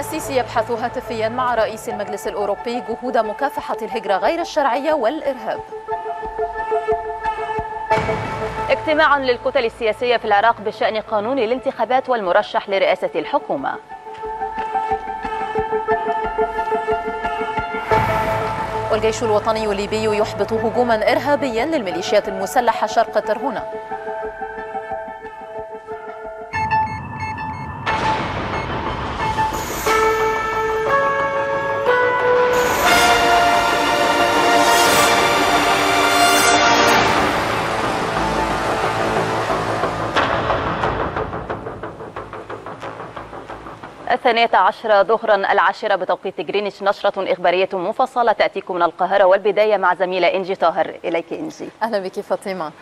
السيسي يبحث هاتفيا مع رئيس المجلس الأوروبي جهود مكافحة الهجرة غير الشرعية والإرهاب. اجتماع للكتل السياسية في العراق بشأن قانون الانتخابات والمرشح لرئاسة الحكومة. والجيش الوطني الليبي يحبط هجوما إرهابيا للميليشيات المسلحة شرق ترهونة. الثانية عشرة ظهرا العاشرة بتوقيت جرينتش، نشرة إخبارية مفصلة تأتيكم من القاهرة، والبداية مع زميلة إنجي طاهر. إليك إنجي. أهلا بك فاطمة.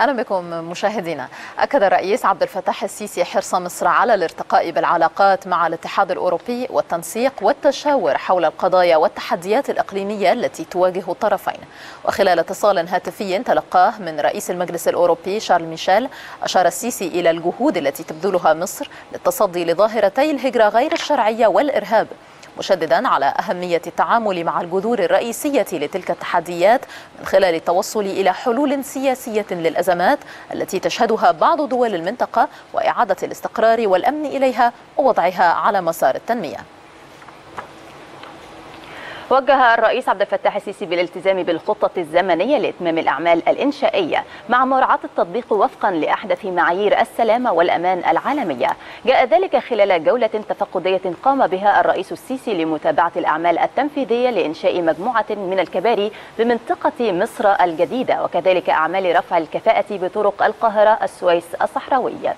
أهلا بكم مشاهدينا. أكد الرئيس عبد الفتاح السيسي حرص مصر على الارتقاء بالعلاقات مع الاتحاد الأوروبي والتنسيق والتشاور حول القضايا والتحديات الإقليمية التي تواجه الطرفين. وخلال اتصال هاتفي تلقاه من رئيس المجلس الأوروبي شارل ميشيل، أشار السيسي إلى الجهود التي تبذلها مصر للتصدي لظاهرتي الهجرة غير الشرعية والإرهاب، مشددا على أهمية التعامل مع الجذور الرئيسية لتلك التحديات من خلال التوصل إلى حلول سياسية للأزمات التي تشهدها بعض دول المنطقة، وإعادة الاستقرار والأمن إليها ووضعها على مسار التنمية. وجه الرئيس عبد الفتاح السيسي بالالتزام بالخطة الزمنية لإتمام الأعمال الإنشائية مع مراعاة التطبيق وفقا لأحدث معايير السلامة والأمان العالمية. جاء ذلك خلال جولة تفقدية قام بها الرئيس السيسي لمتابعة الأعمال التنفيذية لإنشاء مجموعة من الكباري بمنطقة مصر الجديدة، وكذلك أعمال رفع الكفاءة بطرق القاهرة السويس الصحراوية.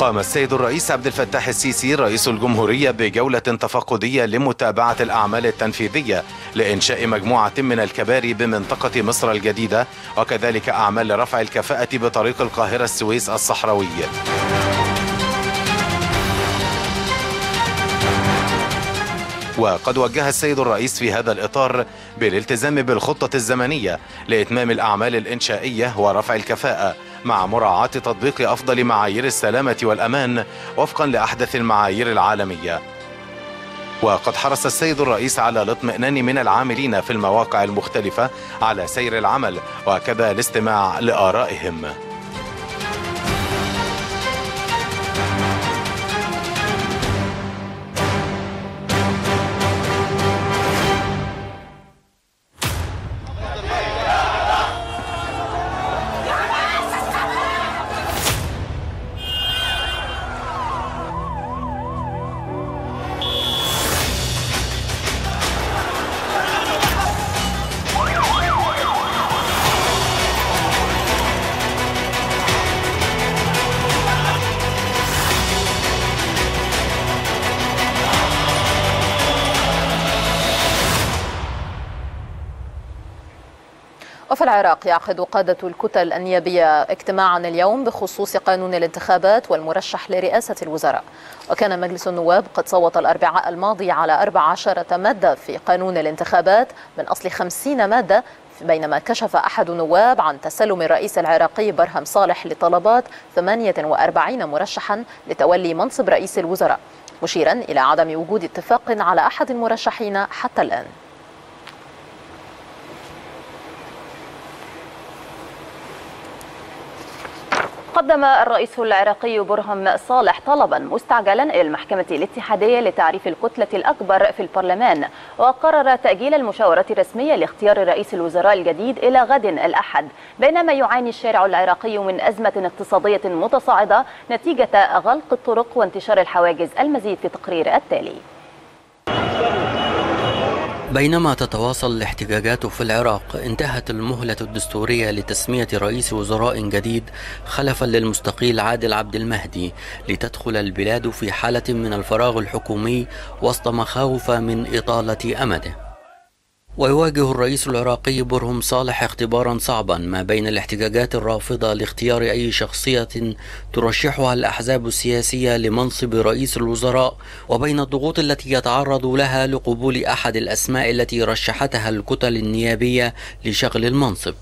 قام السيد الرئيس عبد الفتاح السيسي رئيس الجمهورية بجولة تفقدية لمتابعة الأعمال التنفيذية لإنشاء مجموعة من الكباري بمنطقة مصر الجديدة، وكذلك أعمال رفع الكفاءة بطريق القاهرة السويس الصحراوي. وقد وجه السيد الرئيس في هذا الإطار بالالتزام بالخطة الزمنية لإتمام الأعمال الإنشائية ورفع الكفاءة مع مراعاة تطبيق أفضل معايير السلامة والأمان وفقا لأحدث المعايير العالمية. وقد حرص السيد الرئيس على الاطمئنان من العاملين في المواقع المختلفة على سير العمل وكذا الاستماع لآرائهم. في العراق يعقد قادة الكتل النيابية اجتماعا اليوم بخصوص قانون الانتخابات والمرشح لرئاسة الوزراء. وكان مجلس النواب قد صوت الأربعاء الماضي على 14 مادة في قانون الانتخابات من أصل 50 مادة، بينما كشف أحد النواب عن تسلم الرئيس العراقي برهم صالح لطلبات 48 مرشحا لتولي منصب رئيس الوزراء، مشيرا إلى عدم وجود اتفاق على أحد المرشحين حتى الآن. قدم الرئيس العراقي برهم صالح طلبا مستعجلا إلى المحكمة الاتحادية لتعريف الكتلة الأكبر في البرلمان، وقرر تأجيل المشاورات الرسمية لاختيار رئيس الوزراء الجديد إلى غد الأحد، بينما يعاني الشارع العراقي من أزمة اقتصادية متصاعدة نتيجة غلق الطرق وانتشار الحواجز. المزيد في تقرير التالي. بينما تتواصل الاحتجاجات في العراق، انتهت المهلة الدستورية لتسمية رئيس وزراء جديد خلفا للمستقيل عادل عبد المهدي، لتدخل البلاد في حالة من الفراغ الحكومي وسط مخاوف من إطالة أمده. ويواجه الرئيس العراقي برهم صالح اختبارا صعبا ما بين الاحتجاجات الرافضة لاختيار أي شخصية ترشحها الأحزاب السياسية لمنصب رئيس الوزراء، وبين الضغوط التي يتعرض لها لقبول أحد الأسماء التي رشحتها الكتل النيابية لشغل المنصب.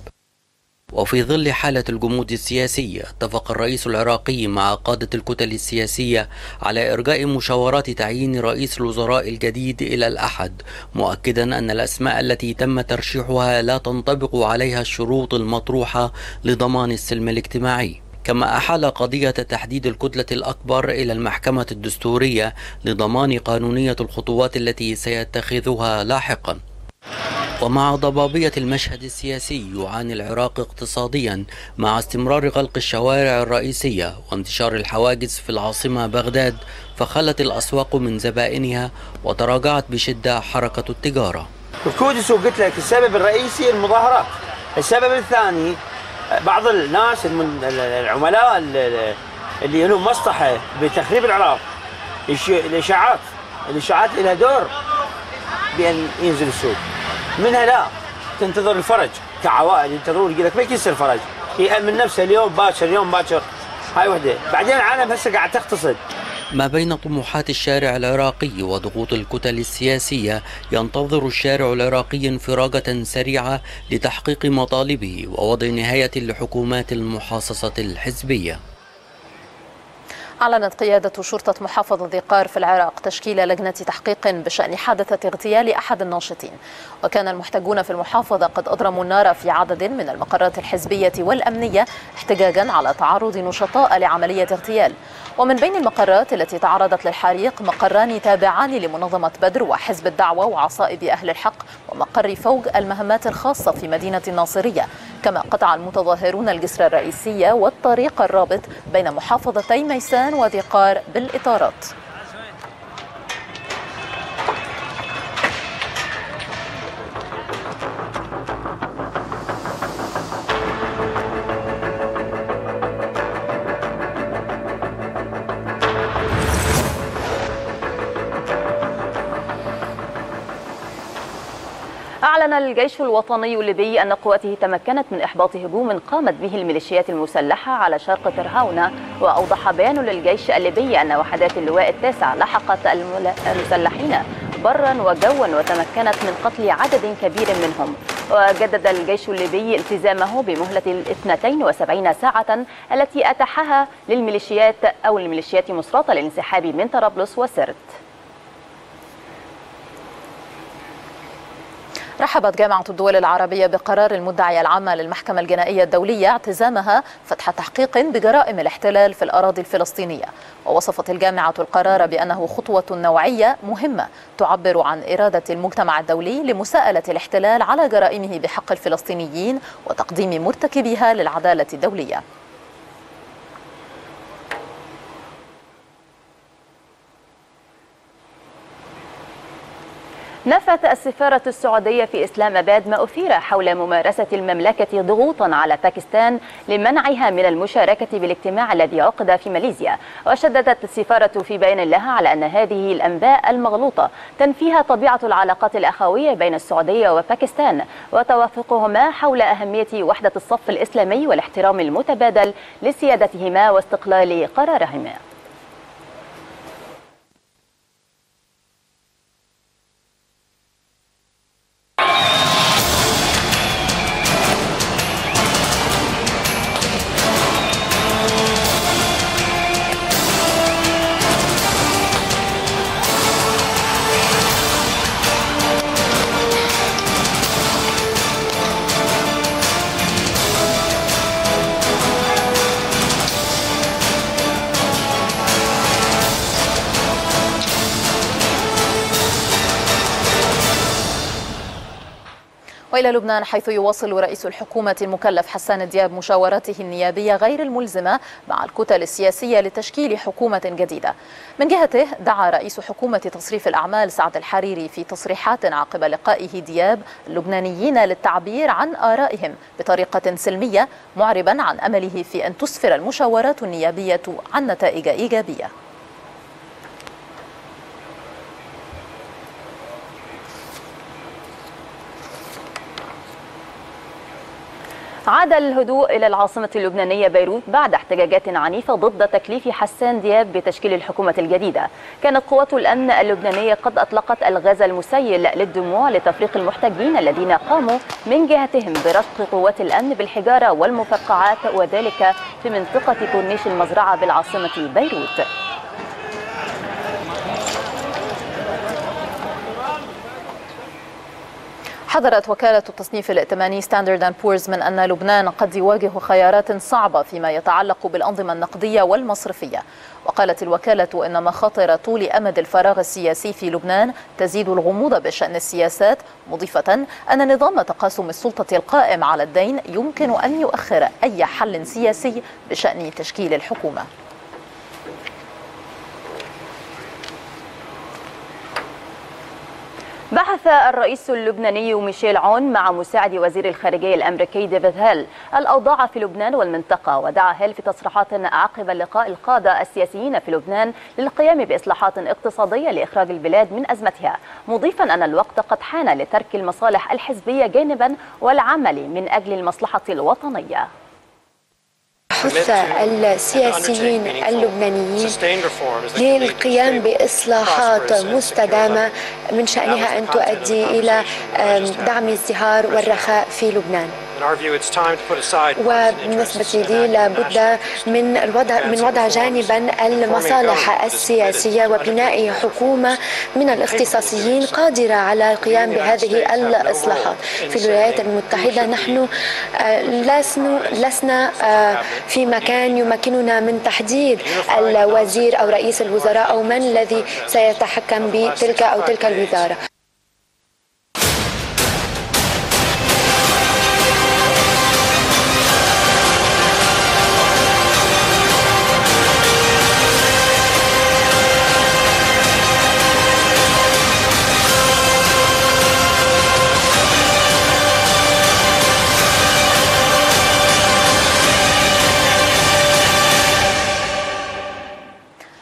وفي ظل حالة الجمود السياسية، اتفق الرئيس العراقي مع قادة الكتل السياسية على إرجاء مشاورات تعيين رئيس الوزراء الجديد إلى الأحد، مؤكدا أن الأسماء التي تم ترشيحها لا تنطبق عليها الشروط المطروحة لضمان السلم الاجتماعي. كما أحال قضية تحديد الكتلة الأكبر إلى المحكمة الدستورية لضمان قانونية الخطوات التي سيتخذها لاحقا. ومع ضبابية المشهد السياسي، يعاني العراق اقتصاديا مع استمرار غلق الشوارع الرئيسية وانتشار الحواجز في العاصمة بغداد، فخلت الأسواق من زبائنها وتراجعت بشدة حركة التجارة. الكودس قلت لك السبب الرئيسي المظاهرات، السبب الثاني بعض الناس العملاء اللي لهم مصلحة بتخريب العراق، الإشاعات لها دور بأن ينزل السوق، منها لا تنتظر الفرج كعوائل ينتظرون، يقول لك ما يصير فرج، يأمن نفسه اليوم باكر، هاي وحده، بعدين العالم هسه قاعد تقتصد. ما بين طموحات الشارع العراقي وضغوط الكتل السياسية، ينتظر الشارع العراقي انفراجة سريعة لتحقيق مطالبه ووضع نهاية لحكومات المحاصصة الحزبية. أعلنت قيادة شرطة محافظة ذي قار في العراق تشكيل لجنة تحقيق بشأن حادثة اغتيال أحد الناشطين، وكان المحتجون في المحافظة قد أضرموا النار في عدد من المقرات الحزبية والأمنية احتجاجا على تعرض نشطاء لعملية اغتيال. ومن بين المقرات التي تعرضت للحريق مقران تابعان لمنظمة بدر وحزب الدعوة وعصائب أهل الحق، ومقر فوج المهمات الخاصة في مدينة الناصرية. كما قطع المتظاهرون الجسر الرئيسية والطريق الرابط بين محافظتي ميسان وذي قار بالإطارات. أعلن الجيش الوطني الليبي أن قواته تمكنت من إحباط هجوم قامت به الميليشيات المسلحة على شرق ترهاونة. وأوضح بيان للجيش الليبي أن وحدات اللواء التاسع لحقت المسلحين برا وجوا وتمكنت من قتل عدد كبير منهم. وجدد الجيش الليبي التزامه بمهلة 72 ساعة التي أتاحها للميليشيات مصراتة للانسحاب من طرابلس وسرت. رحبت جامعة الدول العربية بقرار المدعية العامة للمحكمة الجنائية الدولية اعتزامها فتح تحقيق بجرائم الاحتلال في الأراضي الفلسطينية. ووصفت الجامعة القرار بأنه خطوة نوعية مهمة تعبر عن إرادة المجتمع الدولي لمساءلة الاحتلال على جرائمه بحق الفلسطينيين وتقديم مرتكبيها للعدالة الدولية. نفت السفارة السعودية في إسلام أباد ما أثير حول ممارسة المملكة ضغوطا على باكستان لمنعها من المشاركة بالاجتماع الذي عقد في ماليزيا. وشددت السفارة في بيان لها على أن هذه الأنباء المغلوطة تنفيها طبيعة العلاقات الأخوية بين السعودية وباكستان وتوافقهما حول أهمية وحدة الصف الإسلامي والاحترام المتبادل لسيادتهما واستقلال قرارهما. إلى لبنان، حيث يواصل رئيس الحكومة المكلف حسان دياب مشاوراته النيابية غير الملزمة مع الكتل السياسية لتشكيل حكومة جديدة. من جهته، دعا رئيس حكومة تصريف الأعمال سعد الحريري في تصريحات عقب لقائه دياب اللبنانيين للتعبير عن آرائهم بطريقة سلمية، معربا عن أمله في أن تسفر المشاورات النيابية عن نتائج إيجابية. عاد الهدوء إلى العاصمة اللبنانية بيروت بعد احتجاجات عنيفة ضد تكليف حسان دياب بتشكيل الحكومة الجديدة. كانت قوات الأمن اللبنانية قد أطلقت الغاز المسيل للدموع لتفريق المحتجين الذين قاموا من جهتهم برشق قوات الأمن بالحجارة والمفقعات، وذلك في منطقة كورنيش المزرعة بالعاصمة بيروت. حذرت وكالة التصنيف الائتماني ستاندرد اند بورز من أن لبنان قد يواجه خيارات صعبة فيما يتعلق بالأنظمة النقدية والمصرفية، وقالت الوكالة إن مخاطر طول أمد الفراغ السياسي في لبنان تزيد الغموض بشأن السياسات، مضيفة أن نظام تقاسم السلطة القائم على الدين يمكن أن يؤخر أي حل سياسي بشأن تشكيل الحكومة. بحث الرئيس اللبناني ميشيل عون مع مساعد وزير الخارجية الأمريكي ديفيد هيل الأوضاع في لبنان والمنطقة، ودعا هيل في تصريحات عقب اللقاء القادة السياسيين في لبنان للقيام بإصلاحات اقتصادية لإخراج البلاد من أزمتها، مضيفا أن الوقت قد حان لترك المصالح الحزبية جانبا والعمل من أجل المصلحة الوطنية. حث السياسيين اللبنانيين للقيام بإصلاحات مستدامة من شأنها أن تؤدي إلى دعم الازدهار والرخاء في لبنان. وبالنسبة لي لابد من وضع جانبا المصالح السياسية وبناء حكومة من الاختصاصيين قادرة على القيام بهذه الإصلاحات. في الولايات المتحدة نحن لسنا في مكان يمكننا من تحديد الوزير أو رئيس الوزراء أو من الذي سيتحكم بتلك أو تلك الوزارة.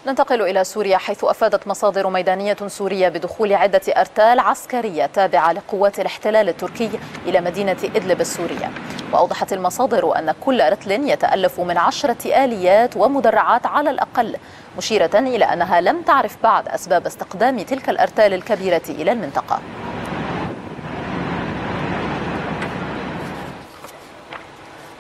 ننتقل إلى سوريا، حيث أفادت مصادر ميدانية سورية بدخول عدة أرتال عسكرية تابعة لقوات الاحتلال التركي إلى مدينة إدلب السورية، وأوضحت المصادر أن كل رتل يتألف من 10 آليات ومدرعات على الأقل، مشيرة إلى أنها لم تعرف بعد أسباب استقدام تلك الأرتال الكبيرة إلى المنطقة.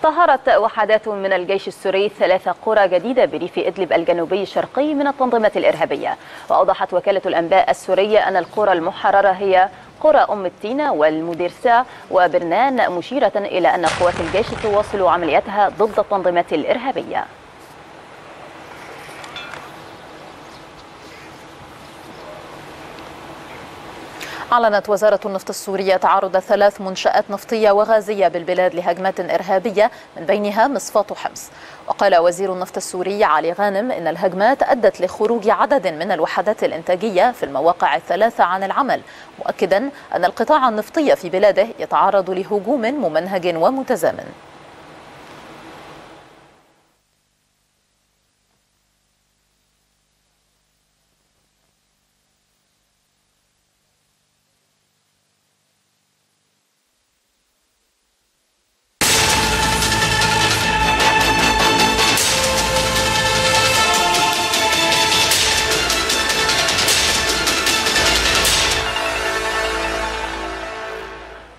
ظهرت وحدات من الجيش السوري 3 قرى جديدة بريف إدلب الجنوبي الشرقي من التنظيمة الإرهابية، وأوضحت وكالة الأنباء السورية أن القرى المحررة هي قرى أم التينة والمديرسا وبرنان، مشيرة إلى أن قوات الجيش تواصل عملياتها ضد التنظيمات الإرهابية. أعلنت وزارة النفط السورية تعرض 3 منشآت نفطية وغازية بالبلاد لهجمات إرهابية من بينها مصفات حمص، وقال وزير النفط السوري علي غانم إن الهجمات أدت لخروج عدد من الوحدات الإنتاجية في المواقع 3 عن العمل، مؤكدا أن القطاع النفطي في بلاده يتعرض لهجوم ممنهج ومتزامن.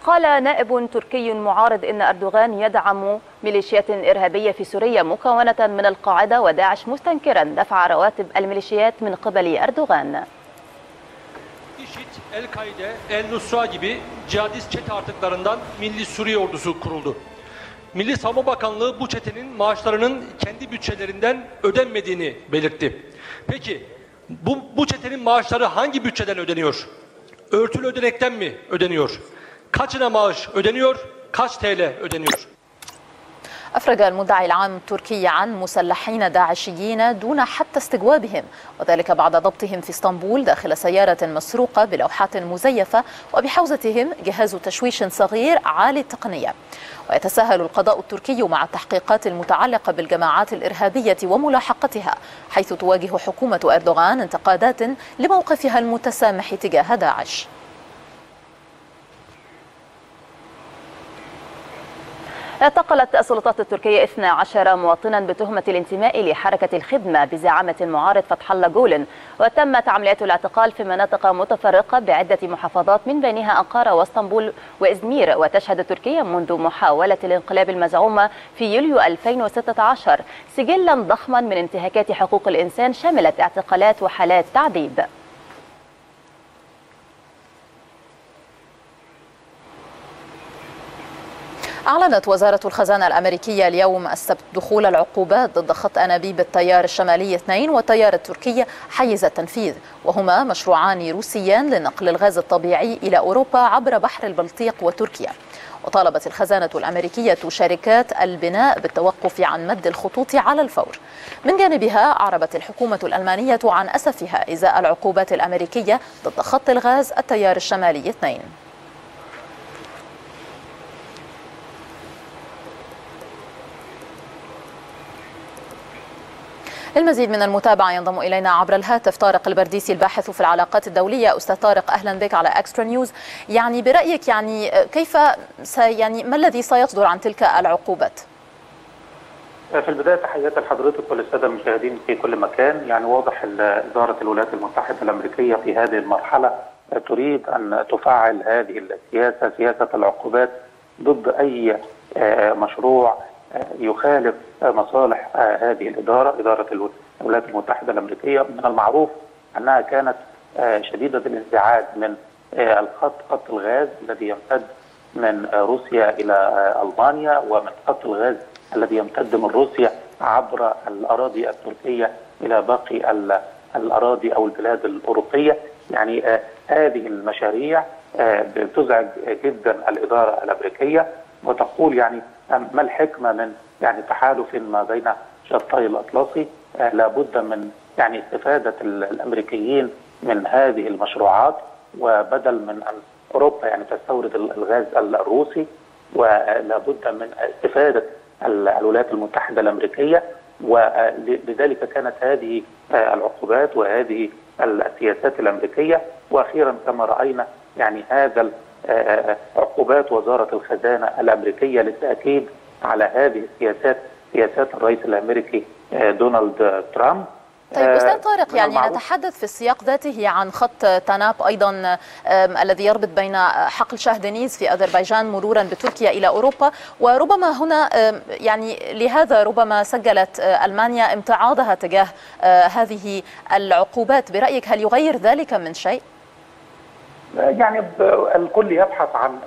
قال نائب تركي معارض إن أردوغان يدعم ميليشيات إرهابية في سوريا مكونة من القاعدة وداعش، مستنكرا دفع رواتب الميليشيات من قبل أردوغان. Milli Savunma Bakanlığı bu çetenin maaşlarının kendi bütçelerinden ödenmediğini belirtti. Peki bu çetenin maaşları hangi bütçeden ödeniyor? Örtülü ödenekten mi ödeniyor? Kaçına maaş ödeniyor? Kaç TL ödeniyor? أفرج المدعي العام التركي عن مسلحين داعشيين دون حتى استجوابهم، وذلك بعد ضبطهم في اسطنبول داخل سيارة مسروقة بلوحات مزيفة وبحوزتهم جهاز تشويش صغير عالي التقنية. ويتساهل القضاء التركي مع التحقيقات المتعلقة بالجماعات الإرهابية وملاحقتها، حيث تواجه حكومة أردوغان انتقادات لموقفها المتسامح تجاه داعش. اعتقلت السلطات التركية 12 مواطنا بتهمة الانتماء لحركة الخدمة بزعامة المعارض فتح الله جولن، وتمت عمليات الاعتقال في مناطق متفرقة بعدة محافظات من بينها أنقرة واسطنبول وإزمير. وتشهد تركيا منذ محاولة الانقلاب المزعومة في يوليو 2016 سجلا ضخما من انتهاكات حقوق الإنسان شملت اعتقالات وحالات تعذيب. أعلنت وزارة الخزانة الأمريكية اليوم السبت دخول العقوبات ضد خط أنابيب التيار الشمالي 2 والتيار التركي حيز التنفيذ، وهما مشروعان روسيان لنقل الغاز الطبيعي إلى أوروبا عبر بحر البلطيق وتركيا. وطالبت الخزانة الأمريكية شركات البناء بالتوقف عن مد الخطوط على الفور. من جانبها أعربت الحكومة الألمانية عن أسفها إزاء العقوبات الأمريكية ضد خط الغاز التيار الشمالي 2. المزيد من المتابعة ينضم إلينا عبر الهاتف طارق البرديسي الباحث في العلاقات الدولية. أستاذ طارق أهلا بك على إكسترا نيوز. يعني برأيك كيف ما الذي سيصدر عن تلك العقوبات؟ في البداية تحياتي لحضرتك وللسادة المشاهدين في كل مكان. واضح إدارة الولايات المتحدة الأمريكية في هذه المرحلة تريد أن تفعل هذه السياسة، سياسة العقوبات ضد أي مشروع يخالف مصالح هذه الإدارة، إدارة الولايات المتحدة الأمريكية. من المعروف أنها كانت شديدة الانزعاج من خط الغاز الذي يمتد من روسيا إلى ألمانيا، ومن خط الغاز الذي يمتد من روسيا عبر الأراضي التركية إلى باقي الأراضي أو البلاد الأوروبية. هذه المشاريع بتزعج جدا الإدارة الأمريكية، وتقول ما الحكمة من تحالف ما بين شرطي الأطلسي. لابد من استفادة الأمريكيين من هذه المشروعات، وبدل من أن أوروبا تستورد الغاز الروسي، ولابد من استفادة الولايات المتحدة الأمريكية. ولذلك كانت هذه العقوبات وهذه السياسات الأمريكية. وأخيرا كما رأينا هذا عقوبات وزارة الخزانة الأمريكية للتأكيد على هذه السياسات، سياسات الرئيس الأمريكي دونالد ترامب. طيب أستاذ طارق، نتحدث في السياق ذاته عن خط تناب أيضا الذي يربط بين حقل شاهدنيز في أذربيجان مرورا بتركيا إلى أوروبا، وربما هنا لهذا ربما سجلت ألمانيا امتعاضها تجاه هذه العقوبات. برأيك هل يغير ذلك من شيء؟ الكل يبحث عن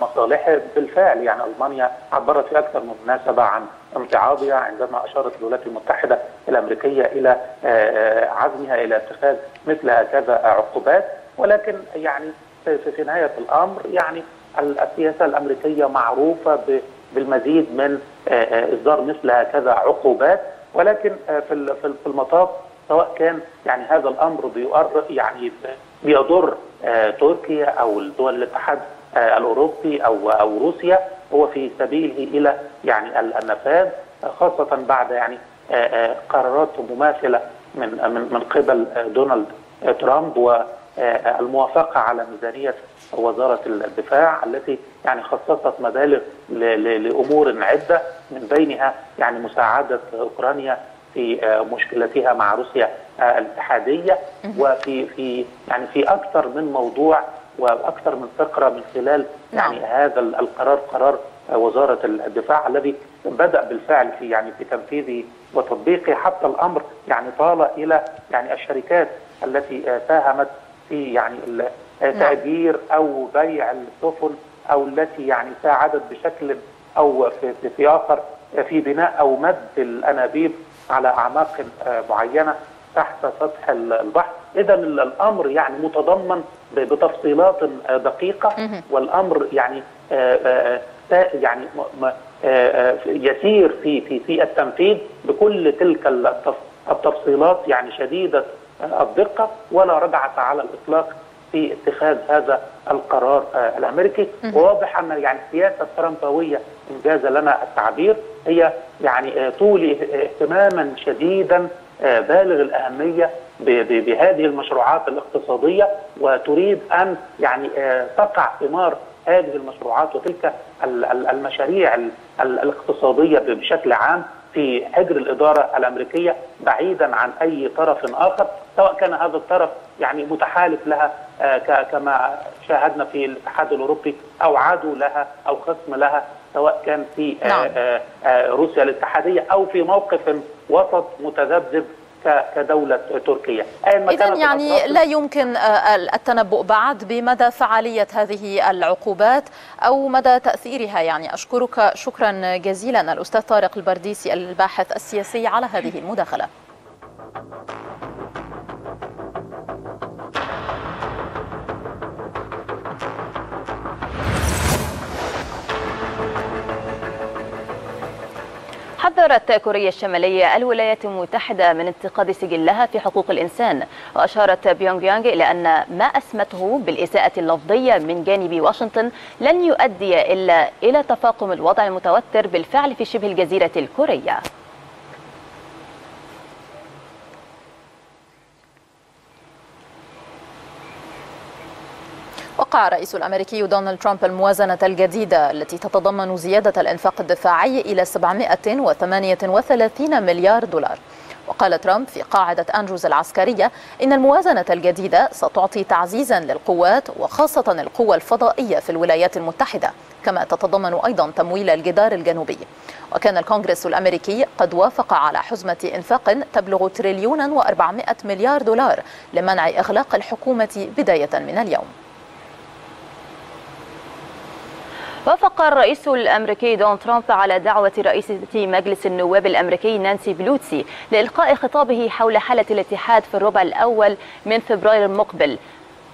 مصالحه بالفعل. المانيا عبرت في اكثر من مناسبه عن امتعاضها عندما اشارت الولايات المتحده الامريكيه الى عزمها الى اتخاذ مثل هكذا عقوبات. ولكن في نهايه الامر السياسه الامريكيه معروفه بالمزيد من اصدار مثل هكذا عقوبات، ولكن في المطاف سواء كان هذا الامر بيضر تركيا او الدول الاتحاد الاوروبي او روسيا، هو في سبيله الى النفاذ، خاصه بعد قرارات مماثله من قبل دونالد ترامب، والموافقه على ميزانيه وزاره الدفاع التي خصصت مبالغ لامور عده، من بينها مساعده اوكرانيا في مشكلتها مع روسيا الاتحاديه، وفي في يعني في اكثر من موضوع واكثر من فقره من خلال هذا القرار، قرار وزاره الدفاع الذي بدا بالفعل في في تنفيذه وتطبيقه. حتى الامر طال الى الشركات التي ساهمت في تأجير او بيع السفن، او التي ساعدت بشكل او في اخر في بناء او مد الانابيب على أعماق معينة تحت سطح البحر. إذا الأمر متضمن بتفصيلات دقيقة، والأمر يسير في التنفيذ بكل تلك التفصيلات شديدة الدقة، ولا رجعة على الإطلاق في اتخاذ هذا القرار الأمريكي. وواضح أن السياسة الترامبوية إن جاز لنا التعبير هي تولي اهتماما شديدا بالغ الأهمية بهذه المشروعات الاقتصادية، وتريد أن تقع ثمار هذه المشروعات وتلك المشاريع الاقتصادية بشكل عام في حجر الإدارة الأمريكية بعيدا عن أي طرف آخر، سواء كان هذا الطرف يعني متحالف لها كما شاهدنا في الاتحاد الأوروبي، أو عدو لها أو خصم لها، سواء كان في روسيا الاتحادية أو في موقف وسط متذبذب كدولة تركيا. إذن يعني لا يمكن التنبؤ بعد بمدى فعالية هذه العقوبات أو مدى تأثيرها. يعني أشكرك شكرا جزيلا الأستاذ طارق البرديسي الباحث السياسي على هذه المداخلة. حذرت كوريا الشمالية الولايات المتحدة من انتقاد سجلها في حقوق الإنسان، وأشارت بيونغ يانغ إلى أن ما أسمته بالإساءة اللفظية من جانب واشنطن لن يؤدي إلا إلى تفاقم الوضع المتوتر بالفعل في شبه الجزيرة الكورية. وقع الرئيس الأمريكي دونالد ترامب الموازنة الجديدة التي تتضمن زيادة الإنفاق الدفاعي إلى 738 مليار دولار. وقال ترامب في قاعدة أندروز العسكرية إن الموازنة الجديدة ستعطي تعزيزا للقوات وخاصة القوى الفضائية في الولايات المتحدة، كما تتضمن أيضا تمويل الجدار الجنوبي. وكان الكونغرس الأمريكي قد وافق على حزمة إنفاق تبلغ 1,400 تريليون دولار لمنع إغلاق الحكومة بداية من اليوم. وافق الرئيس الأمريكي دونالد ترامب على دعوة رئيسة مجلس النواب الأمريكي نانسي بيلوسي لإلقاء خطابه حول حالة الاتحاد في الربع الأول من فبراير المقبل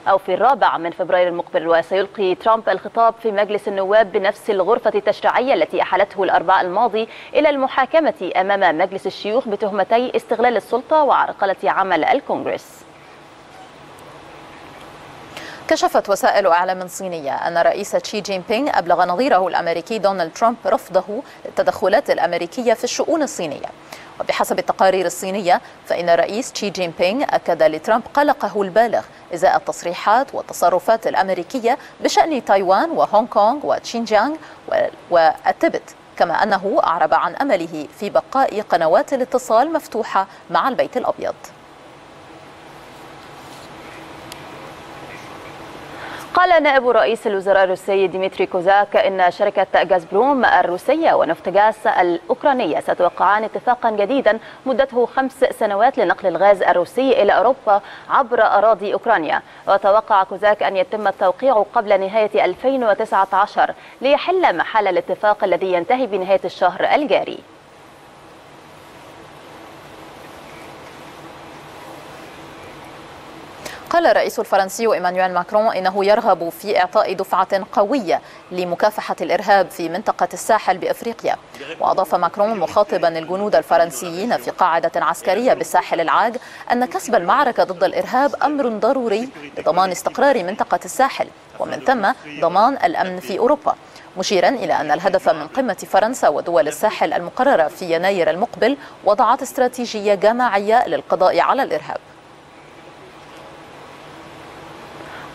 أو في الرابع من فبراير المقبل. وسيلقي ترامب الخطاب في مجلس النواب بنفس الغرفة التشريعية التي أحالته الأربعاء الماضي إلى المحاكمة أمام مجلس الشيوخ بتهمتي استغلال السلطة وعرقلة عمل الكونغرس. كشفت وسائل إعلام صينية أن الرئيس شي جين بينغ أبلغ نظيره الأمريكي دونالد ترامب رفضه للتدخلات الأمريكية في الشؤون الصينية. وبحسب التقارير الصينية فإن الرئيس شي جين بينغ أكد لترامب قلقه البالغ إزاء التصريحات والتصرفات الأمريكية بشأن تايوان وهونغ كونغ وتشينجيانغ والتبت، كما أنه أعرب عن أمله في بقاء قنوات الاتصال مفتوحة مع البيت الأبيض. قال نائب رئيس الوزراء الروسي ديمتري كوزاك إن شركة غازبروم الروسية ونفط غاز الأوكرانية ستوقعان اتفاقا جديدا مدته 5 سنوات لنقل الغاز الروسي إلى أوروبا عبر أراضي أوكرانيا. وتوقع كوزاك أن يتم التوقيع قبل نهاية 2019 ليحل محل الاتفاق الذي ينتهي بنهاية الشهر الجاري. قال الرئيس الفرنسي إيمانويل ماكرون إنه يرغب في إعطاء دفعة قوية لمكافحة الإرهاب في منطقة الساحل بأفريقيا. وأضاف ماكرون مخاطبا الجنود الفرنسيين في قاعدة عسكرية بالساحل العاج أن كسب المعركة ضد الإرهاب أمر ضروري لضمان استقرار منطقة الساحل ومن ثم ضمان الأمن في أوروبا، مشيرا إلى أن الهدف من قمة فرنسا ودول الساحل المقررة في يناير المقبل وضعت استراتيجية جماعية للقضاء على الإرهاب.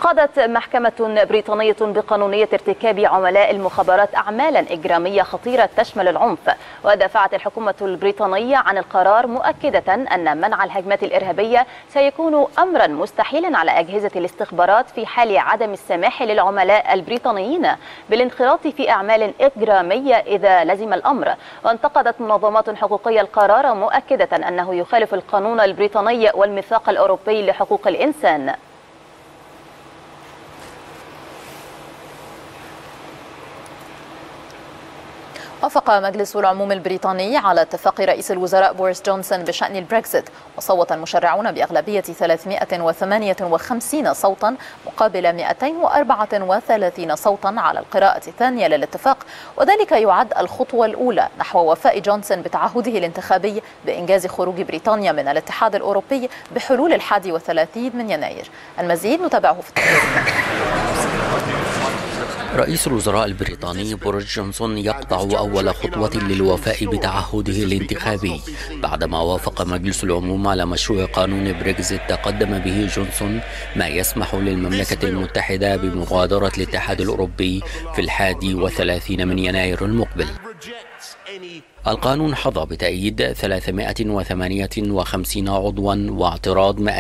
قضت محكمة بريطانية بقانونية ارتكاب عملاء المخابرات أعمالا إجرامية خطيرة تشمل العنف، ودافعت الحكومة البريطانية عن القرار مؤكدة أن منع الهجمات الإرهابية سيكون أمرا مستحيلا على أجهزة الاستخبارات في حال عدم السماح للعملاء البريطانيين بالانخراط في أعمال إجرامية إذا لزم الأمر. وانتقدت منظمات حقوقية القرار مؤكدة أنه يخالف القانون البريطاني والميثاق الأوروبي لحقوق الإنسان. وافق مجلس العموم البريطاني على اتفاق رئيس الوزراء بوريس جونسون بشأن البريكسيت، وصوت المشرعون بأغلبية 358 صوتا مقابل 234 صوتا على القراءة الثانية للاتفاق، وذلك يعد الخطوة الأولى نحو وفاء جونسون بتعهده الانتخابي بإنجاز خروج بريطانيا من الاتحاد الأوروبي بحلول 31 من يناير. المزيد نتابعه في التقرير. رئيس الوزراء البريطاني بوريس جونسون يقطع أول خطوة للوفاء بتعهده الانتخابي بعدما وافق مجلس العموم على مشروع قانون بريكزيت تقدم به جونسون، ما يسمح للمملكة المتحدة بمغادرة الاتحاد الأوروبي في 31 من يناير المقبل. القانون حظى بتأييد 358 عضوا واعتراض 234،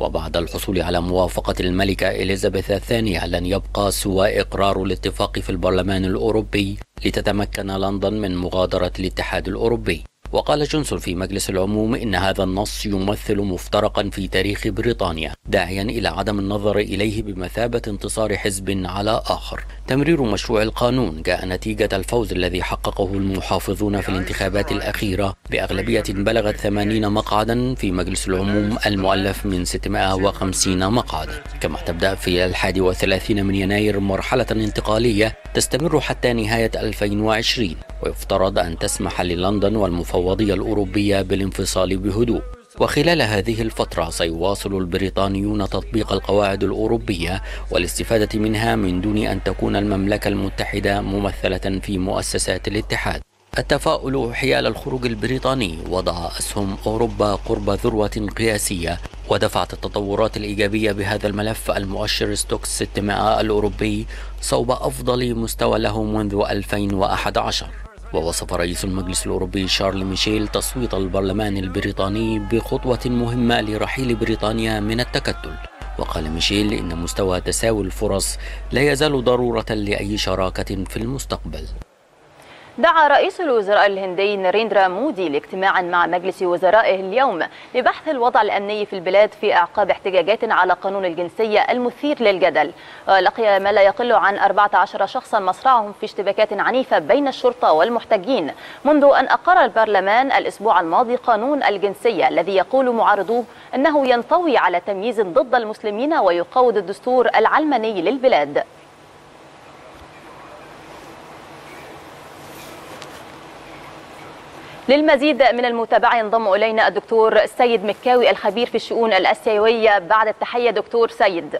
وبعد الحصول على موافقة الملكة إليزابيث الثانية لن يبقى سوى إقرار الاتفاق في البرلمان الأوروبي لتتمكن لندن من مغادرة الاتحاد الأوروبي. وقال جونسون في مجلس العموم إن هذا النص يمثل مفترقا في تاريخ بريطانيا، داعيا إلى عدم النظر إليه بمثابة انتصار حزب على آخر. تمرير مشروع القانون جاء نتيجة الفوز الذي حققه المحافظون في الانتخابات الأخيرة بأغلبية بلغت 80 مقعدا في مجلس العموم المؤلف من 650 مقعد. كما تبدأ في 31 من يناير مرحلة انتقالية تستمر حتى نهاية 2020، ويفترض أن تسمح للندن والمفوضية الأوروبية بالانفصال بهدوء. وخلال هذه الفترة سيواصل البريطانيون تطبيق القواعد الأوروبية والاستفادة منها من دون أن تكون المملكة المتحدة ممثلة في مؤسسات الاتحاد. التفاؤل حيال الخروج البريطاني وضع أسهم أوروبا قرب ذروة قياسية، ودفعت التطورات الإيجابية بهذا الملف المؤشر ستوكس 600 الأوروبي صوب أفضل مستوى له منذ 2011. ووصف رئيس المجلس الأوروبي شارل ميشيل تصويت البرلمان البريطاني بخطوة مهمة لرحيل بريطانيا من التكتل. وقال ميشيل إن مستوى تساوي الفرص لا يزال ضرورة لأي شراكة في المستقبل. دعا رئيس الوزراء الهندي ناريندرا مودي لاجتماع مع مجلس وزرائه اليوم لبحث الوضع الأمني في البلاد في أعقاب احتجاجات على قانون الجنسية المثير للجدل. لقي ما لا يقل عن 14 شخصا مصرعهم في اشتباكات عنيفة بين الشرطة والمحتجين منذ أن أقر البرلمان الأسبوع الماضي قانون الجنسية الذي يقول معارضوه أنه ينطوي على تمييز ضد المسلمين ويقوض الدستور العلماني للبلاد. للمزيد من المتابعة ينضم إلينا الدكتور سيد مكاوي الخبير في الشؤون الآسيوية. بعد التحية دكتور سيد.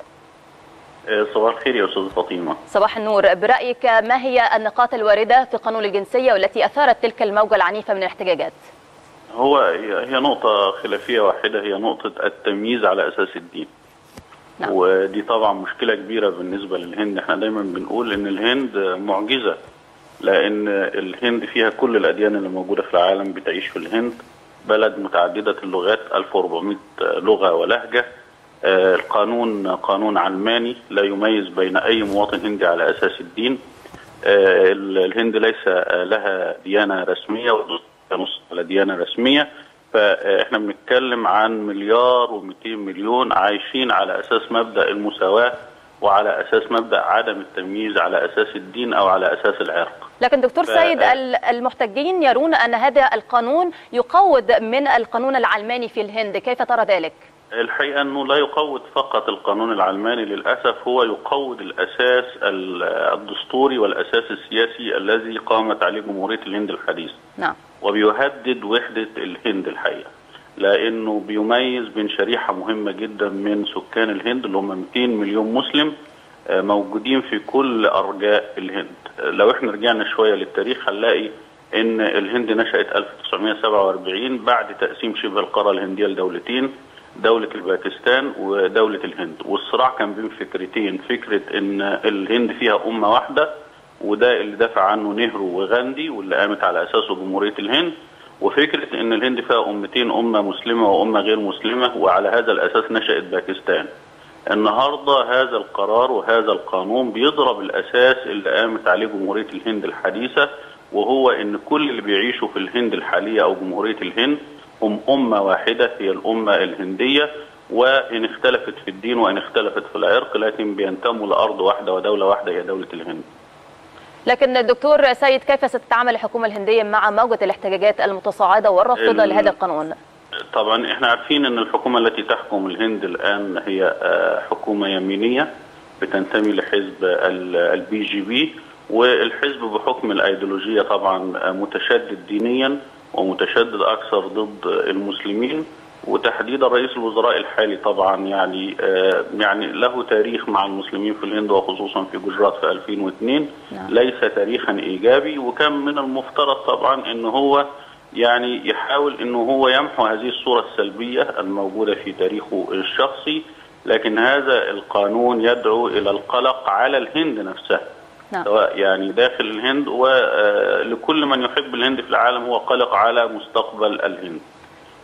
صباح الخير يا أستاذة فاطمة. صباح النور. برأيك ما هي النقاط الواردة في قانون الجنسية والتي أثارت تلك الموجة العنيفة من الاحتجاجات؟ هي نقطة خلافية واحدة، هي نقطة التمييز على أساس الدين. نعم. ودي طبعا مشكلة كبيرة بالنسبة للهند. احنا دايما بنقول إن الهند معجزة، لأن الهند فيها كل الأديان اللي موجودة في العالم بتعيش في الهند، بلد متعددة اللغات 1400 لغة ولهجة. القانون قانون علماني لا يميز بين أي مواطن هندي على أساس الدين. الهند ليس لها ديانة رسمية ونص على ديانة رسمية، فإحنا بنتكلم عن 1,200,000,000 عايشين على أساس مبدأ المساواة وعلى أساس مبدأ عدم التمييز على أساس الدين أو على أساس العرق. لكن دكتور سيد المحتجين يرون أن هذا القانون يقوض من القانون العلماني في الهند، كيف ترى ذلك؟ الحقيقة أنه لا يقوض فقط القانون العلماني للأسف، هو يقوض الأساس الدستوري والأساس السياسي الذي قامت عليه جمهورية الهند الحديثة. نعم. وبيهدد وحدة الهند الحقيقة، لأنه بيميز بين شريحة مهمة جدا من سكان الهند اللي هم 200,000,000 مسلم موجودين في كل أرجاء الهند. لو احنا رجعنا شوية للتاريخ هنلاقي إن الهند نشأت 1947 بعد تقسيم شبه القارة الهندية لدولتين، دولة الباكستان ودولة الهند، والصراع كان بين فكرتين، فكرة إن الهند فيها أمة واحدة وده اللي دافع عنه نهرو وغاندي واللي قامت على أساسه جمهورية الهند، وفكرة إن الهند فيها أمتين، أمة مسلمة وأمة غير مسلمة، وعلى هذا الأساس نشأت باكستان. النهاردة هذا القرار وهذا القانون بيضرب الأساس اللي قامت عليه جمهورية الهند الحديثة، وهو إن كل اللي بيعيشوا في الهند الحالية أو جمهورية الهند هم أمة واحدة، هي الأمة الهندية، وإن اختلفت في الدين وإن اختلفت في العرق لكن بينتموا لأرض واحدة ودولة واحدة هي دولة الهند. لكن الدكتور سيد كيف ستتعامل الحكومة الهندية مع موجة الاحتجاجات المتصاعدة والرافضة لهذا القانون؟ طبعا احنا عارفين ان الحكومة التي تحكم الهند الآن هي حكومة يمينية بتنتمي لحزب الBGP، والحزب بحكم الأيديولوجية طبعا متشدد دينيا ومتشدد أكثر ضد المسلمين، وتحديدا رئيس الوزراء الحالي طبعا يعني له تاريخ مع المسلمين في الهند وخصوصا في جوجرات في 2002 ليس تاريخا ايجابي، وكان من المفترض طبعا ان هو يعني يحاول ان هو يمحو هذه الصورة السلبية الموجودة في تاريخه الشخصي، لكن هذا القانون يدعو الى القلق على الهند نفسها سواء يعني داخل الهند ولكل من يحب الهند في العالم هو قلق على مستقبل الهند.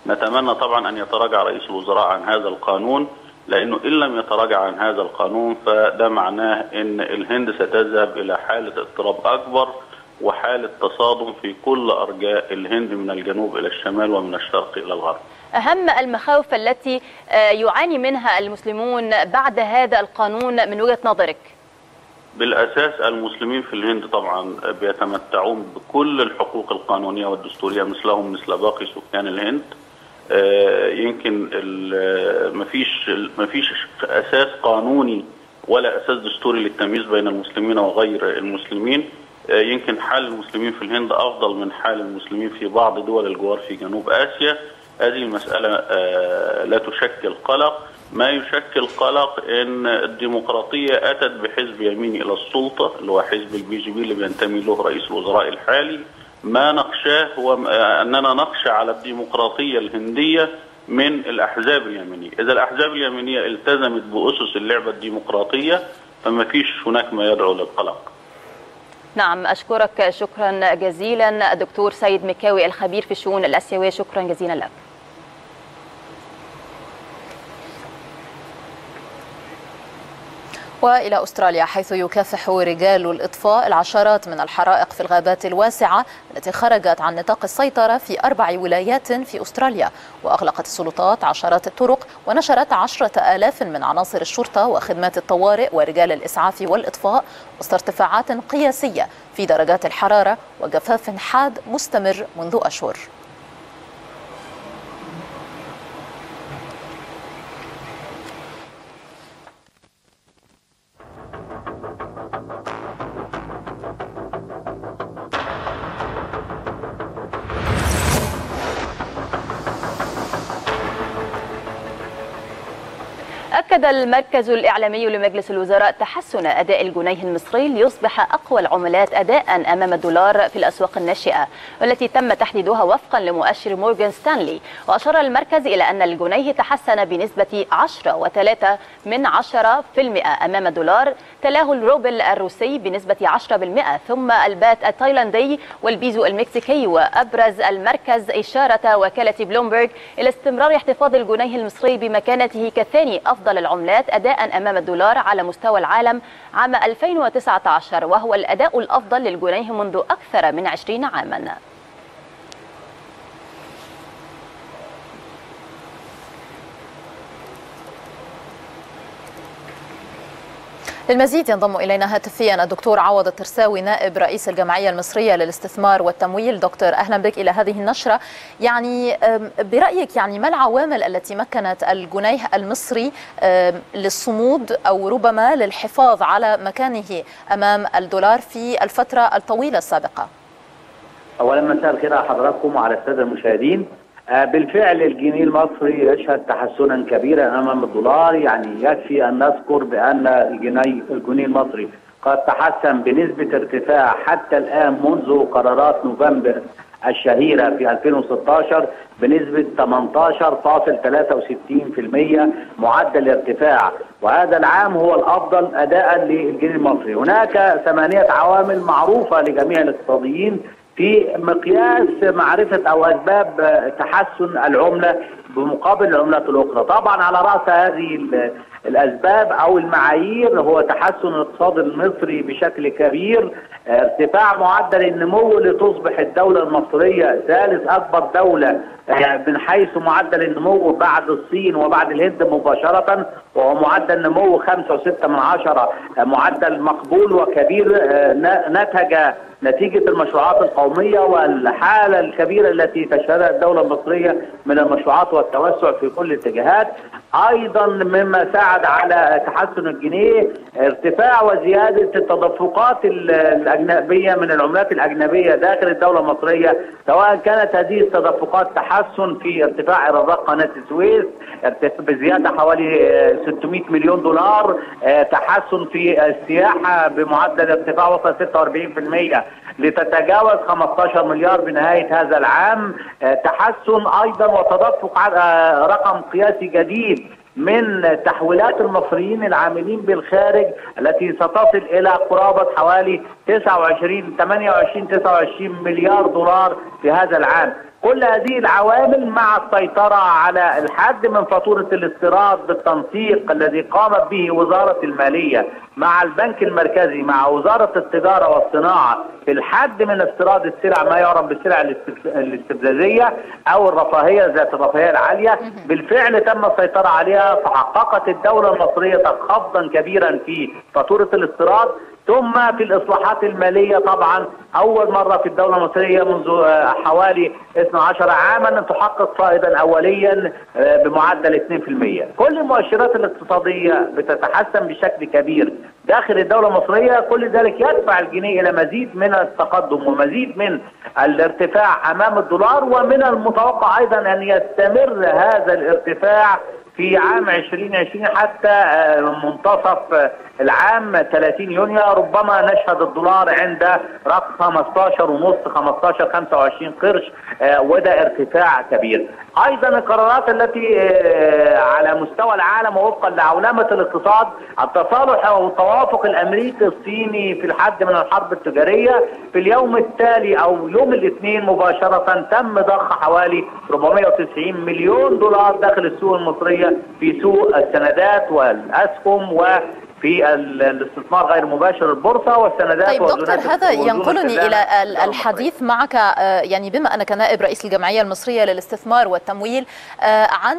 نتمنى طبعا أن يتراجع رئيس الوزراء عن هذا القانون، لأنه إن لم يتراجع عن هذا القانون فده معناه أن الهند ستذهب إلى حالة اضطراب أكبر وحالة تصادم في كل أرجاء الهند من الجنوب إلى الشمال ومن الشرق إلى الغرب. أهم المخاوف التي يعاني منها المسلمون بعد هذا القانون من وجهة نظرك؟ بالأساس المسلمين في الهند طبعا بيتمتعون بكل الحقوق القانونية والدستورية مثلهم مثل باقي سكان الهند. يمكن مفيش أساس قانوني ولا أساس دستوري للتمييز بين المسلمين وغير المسلمين. يمكن حال المسلمين في الهند أفضل من حال المسلمين في بعض دول الجوار في جنوب آسيا. هذه المسألة لا تشكل قلق. ما يشكل قلق ان الديمقراطيه اتت بحزب يمين الى السلطه اللي هو حزب البي جي بي اللي بينتمي له رئيس الوزراء الحالي. ما نخشاه هو اننا نخشى على الديمقراطيه الهنديه من الاحزاب اليمينيه. اذا الاحزاب اليمينيه التزمت باسس اللعبه الديمقراطيه فما فيش هناك ما يدعو للقلق. نعم، اشكرك شكرا جزيلا الدكتور سيد مكاوي الخبير في الشؤون الاسيويه، شكرا جزيلا لك. وإلى أستراليا، حيث يكافح رجال الإطفاء العشرات من الحرائق في الغابات الواسعة التي خرجت عن نطاق السيطرة في 4 ولايات في أستراليا، وأغلقت السلطات عشرات الطرق ونشرت 10,000 من عناصر الشرطة وخدمات الطوارئ ورجال الإسعاف والإطفاء وسط ارتفاعات قياسية في درجات الحرارة وجفاف حاد مستمر منذ أشهر. أكد المركز الإعلامي لمجلس الوزراء تحسن أداء الجنيه المصري ليصبح أقوى العملات أداء أمام الدولار في الأسواق الناشئة والتي تم تحديدها وفقا لمؤشر مورغان ستانلي. وأشار المركز إلى أن الجنيه تحسن بنسبة 10.3% أمام الدولار، تلاه الروبل الروسي بنسبة 10%، ثم البات التايلاندي والبيزو المكسيكي. وأبرز المركز إشارة وكالة بلومبرج إلى استمرار احتفاظ الجنيه المصري بمكانته كثاني أفضل العملات أداء أمام الدولار على مستوى العالم عام 2019، وهو الأداء الأفضل للجنيه منذ أكثر من 20 عاما. للمزيد ينضم إلينا هاتفيا الدكتور عوض الترساوي نائب رئيس الجمعية المصرية للاستثمار والتمويل. دكتور أهلا بك إلى هذه النشرة. يعني برأيك ما العوامل التي مكنت الجنيه المصري للصمود أو ربما للحفاظ على مكانه أمام الدولار في الفترة الطويلة السابقة؟ أولا مساء الخير على حضراتكم وعلى السادة المشاهدين. بالفعل الجنيه المصري يشهد تحسنا كبيرا امام الدولار، يعني يكفي ان نذكر بان الجنيه المصري قد تحسن بنسبه ارتفاع حتى الان منذ قرارات نوفمبر الشهيره في 2016 بنسبه 18.63%، معدل ارتفاع، وهذا العام هو الافضل اداء للجنيه المصري. هناك 8 عوامل معروفه لجميع الاقتصاديين في مقياس معرفة أو أسباب تحسن العملة بمقابل العملات الأخرى. طبعا على رأس هذه الأسباب أو المعايير هو تحسن الاقتصاد المصري بشكل كبير، ارتفاع معدل النمو لتصبح الدولة المصرية ثالث أكبر دولة من حيث معدل النمو بعد الصين وبعد الهند مباشرة، وهو معدل نمو 5.6، معدل مقبول وكبير نتج نتيجة المشروعات القومية والحالة الكبيرة التي تشهدها الدولة المصرية من المشروعات والتوسع في كل الاتجاهات، أيضا مما ساعد على تحسن الجنيه ارتفاع وزيادة التدفقات الأجنبية من العملات الأجنبية داخل الدولة المصرية، سواء كانت هذه التدفقات تحسن في ارتفاع إيرادات قناة السويس بزيادة حوالي 600 مليون دولار، تحسن في السياحة بمعدل ارتفاع وصل 46% لتتجاوز 15 مليار بنهاية هذا العام، تحسن أيضا وتدفق على رقم قياسي جديد من تحويلات المصريين العاملين بالخارج التي ستصل إلى قرابة حوالي 29 مليار دولار في هذا العام. كل هذه العوامل مع السيطرة على الحد من فاتورة الاستيراد بالتنسيق الذي قامت به وزارة المالية مع البنك المركزي مع وزارة التجارة والصناعة في الحد من استيراد السلع ما يعرف بالسلع الاستفزازية أو الرفاهية ذات الرفاهية العالية، بالفعل تم السيطرة عليها، فحققت الدولة المصرية خفضا كبيرا في فاتورة الاستيراد. ثم في الإصلاحات المالية طبعا أول مرة في الدولة المصرية منذ حوالي 12 عاما أن تحقق فائضا أوليا بمعدل 2%. كل المؤشرات الاقتصادية بتتحسن بشكل كبير داخل الدولة المصرية، كل ذلك يدفع الجنيه إلى مزيد من التقدم ومزيد من الارتفاع أمام الدولار، ومن المتوقع أيضا أن يستمر هذا الارتفاع في عام 2020 حتى منتصف العام 30 يونيو، ربما نشهد الدولار عند رقم 15.25 قرش، وده ارتفاع كبير. ايضا القرارات التي على مستوى العالم ووفقا لعولمة الاقتصاد، التصالح او التوافق الامريكي الصيني في الحد من الحرب التجارية في اليوم التالي او يوم الاثنين مباشرة تم ضخ حوالي 490 مليون دولار داخل السوق المصرية في سوق السندات والأسهم وفي الاستثمار غير مباشر البورصة والسندات. طيب دكتور، هذا ينقلني إلى الحديث معك يعني بما أنك نائب رئيس الجمعية المصرية للاستثمار والتمويل عن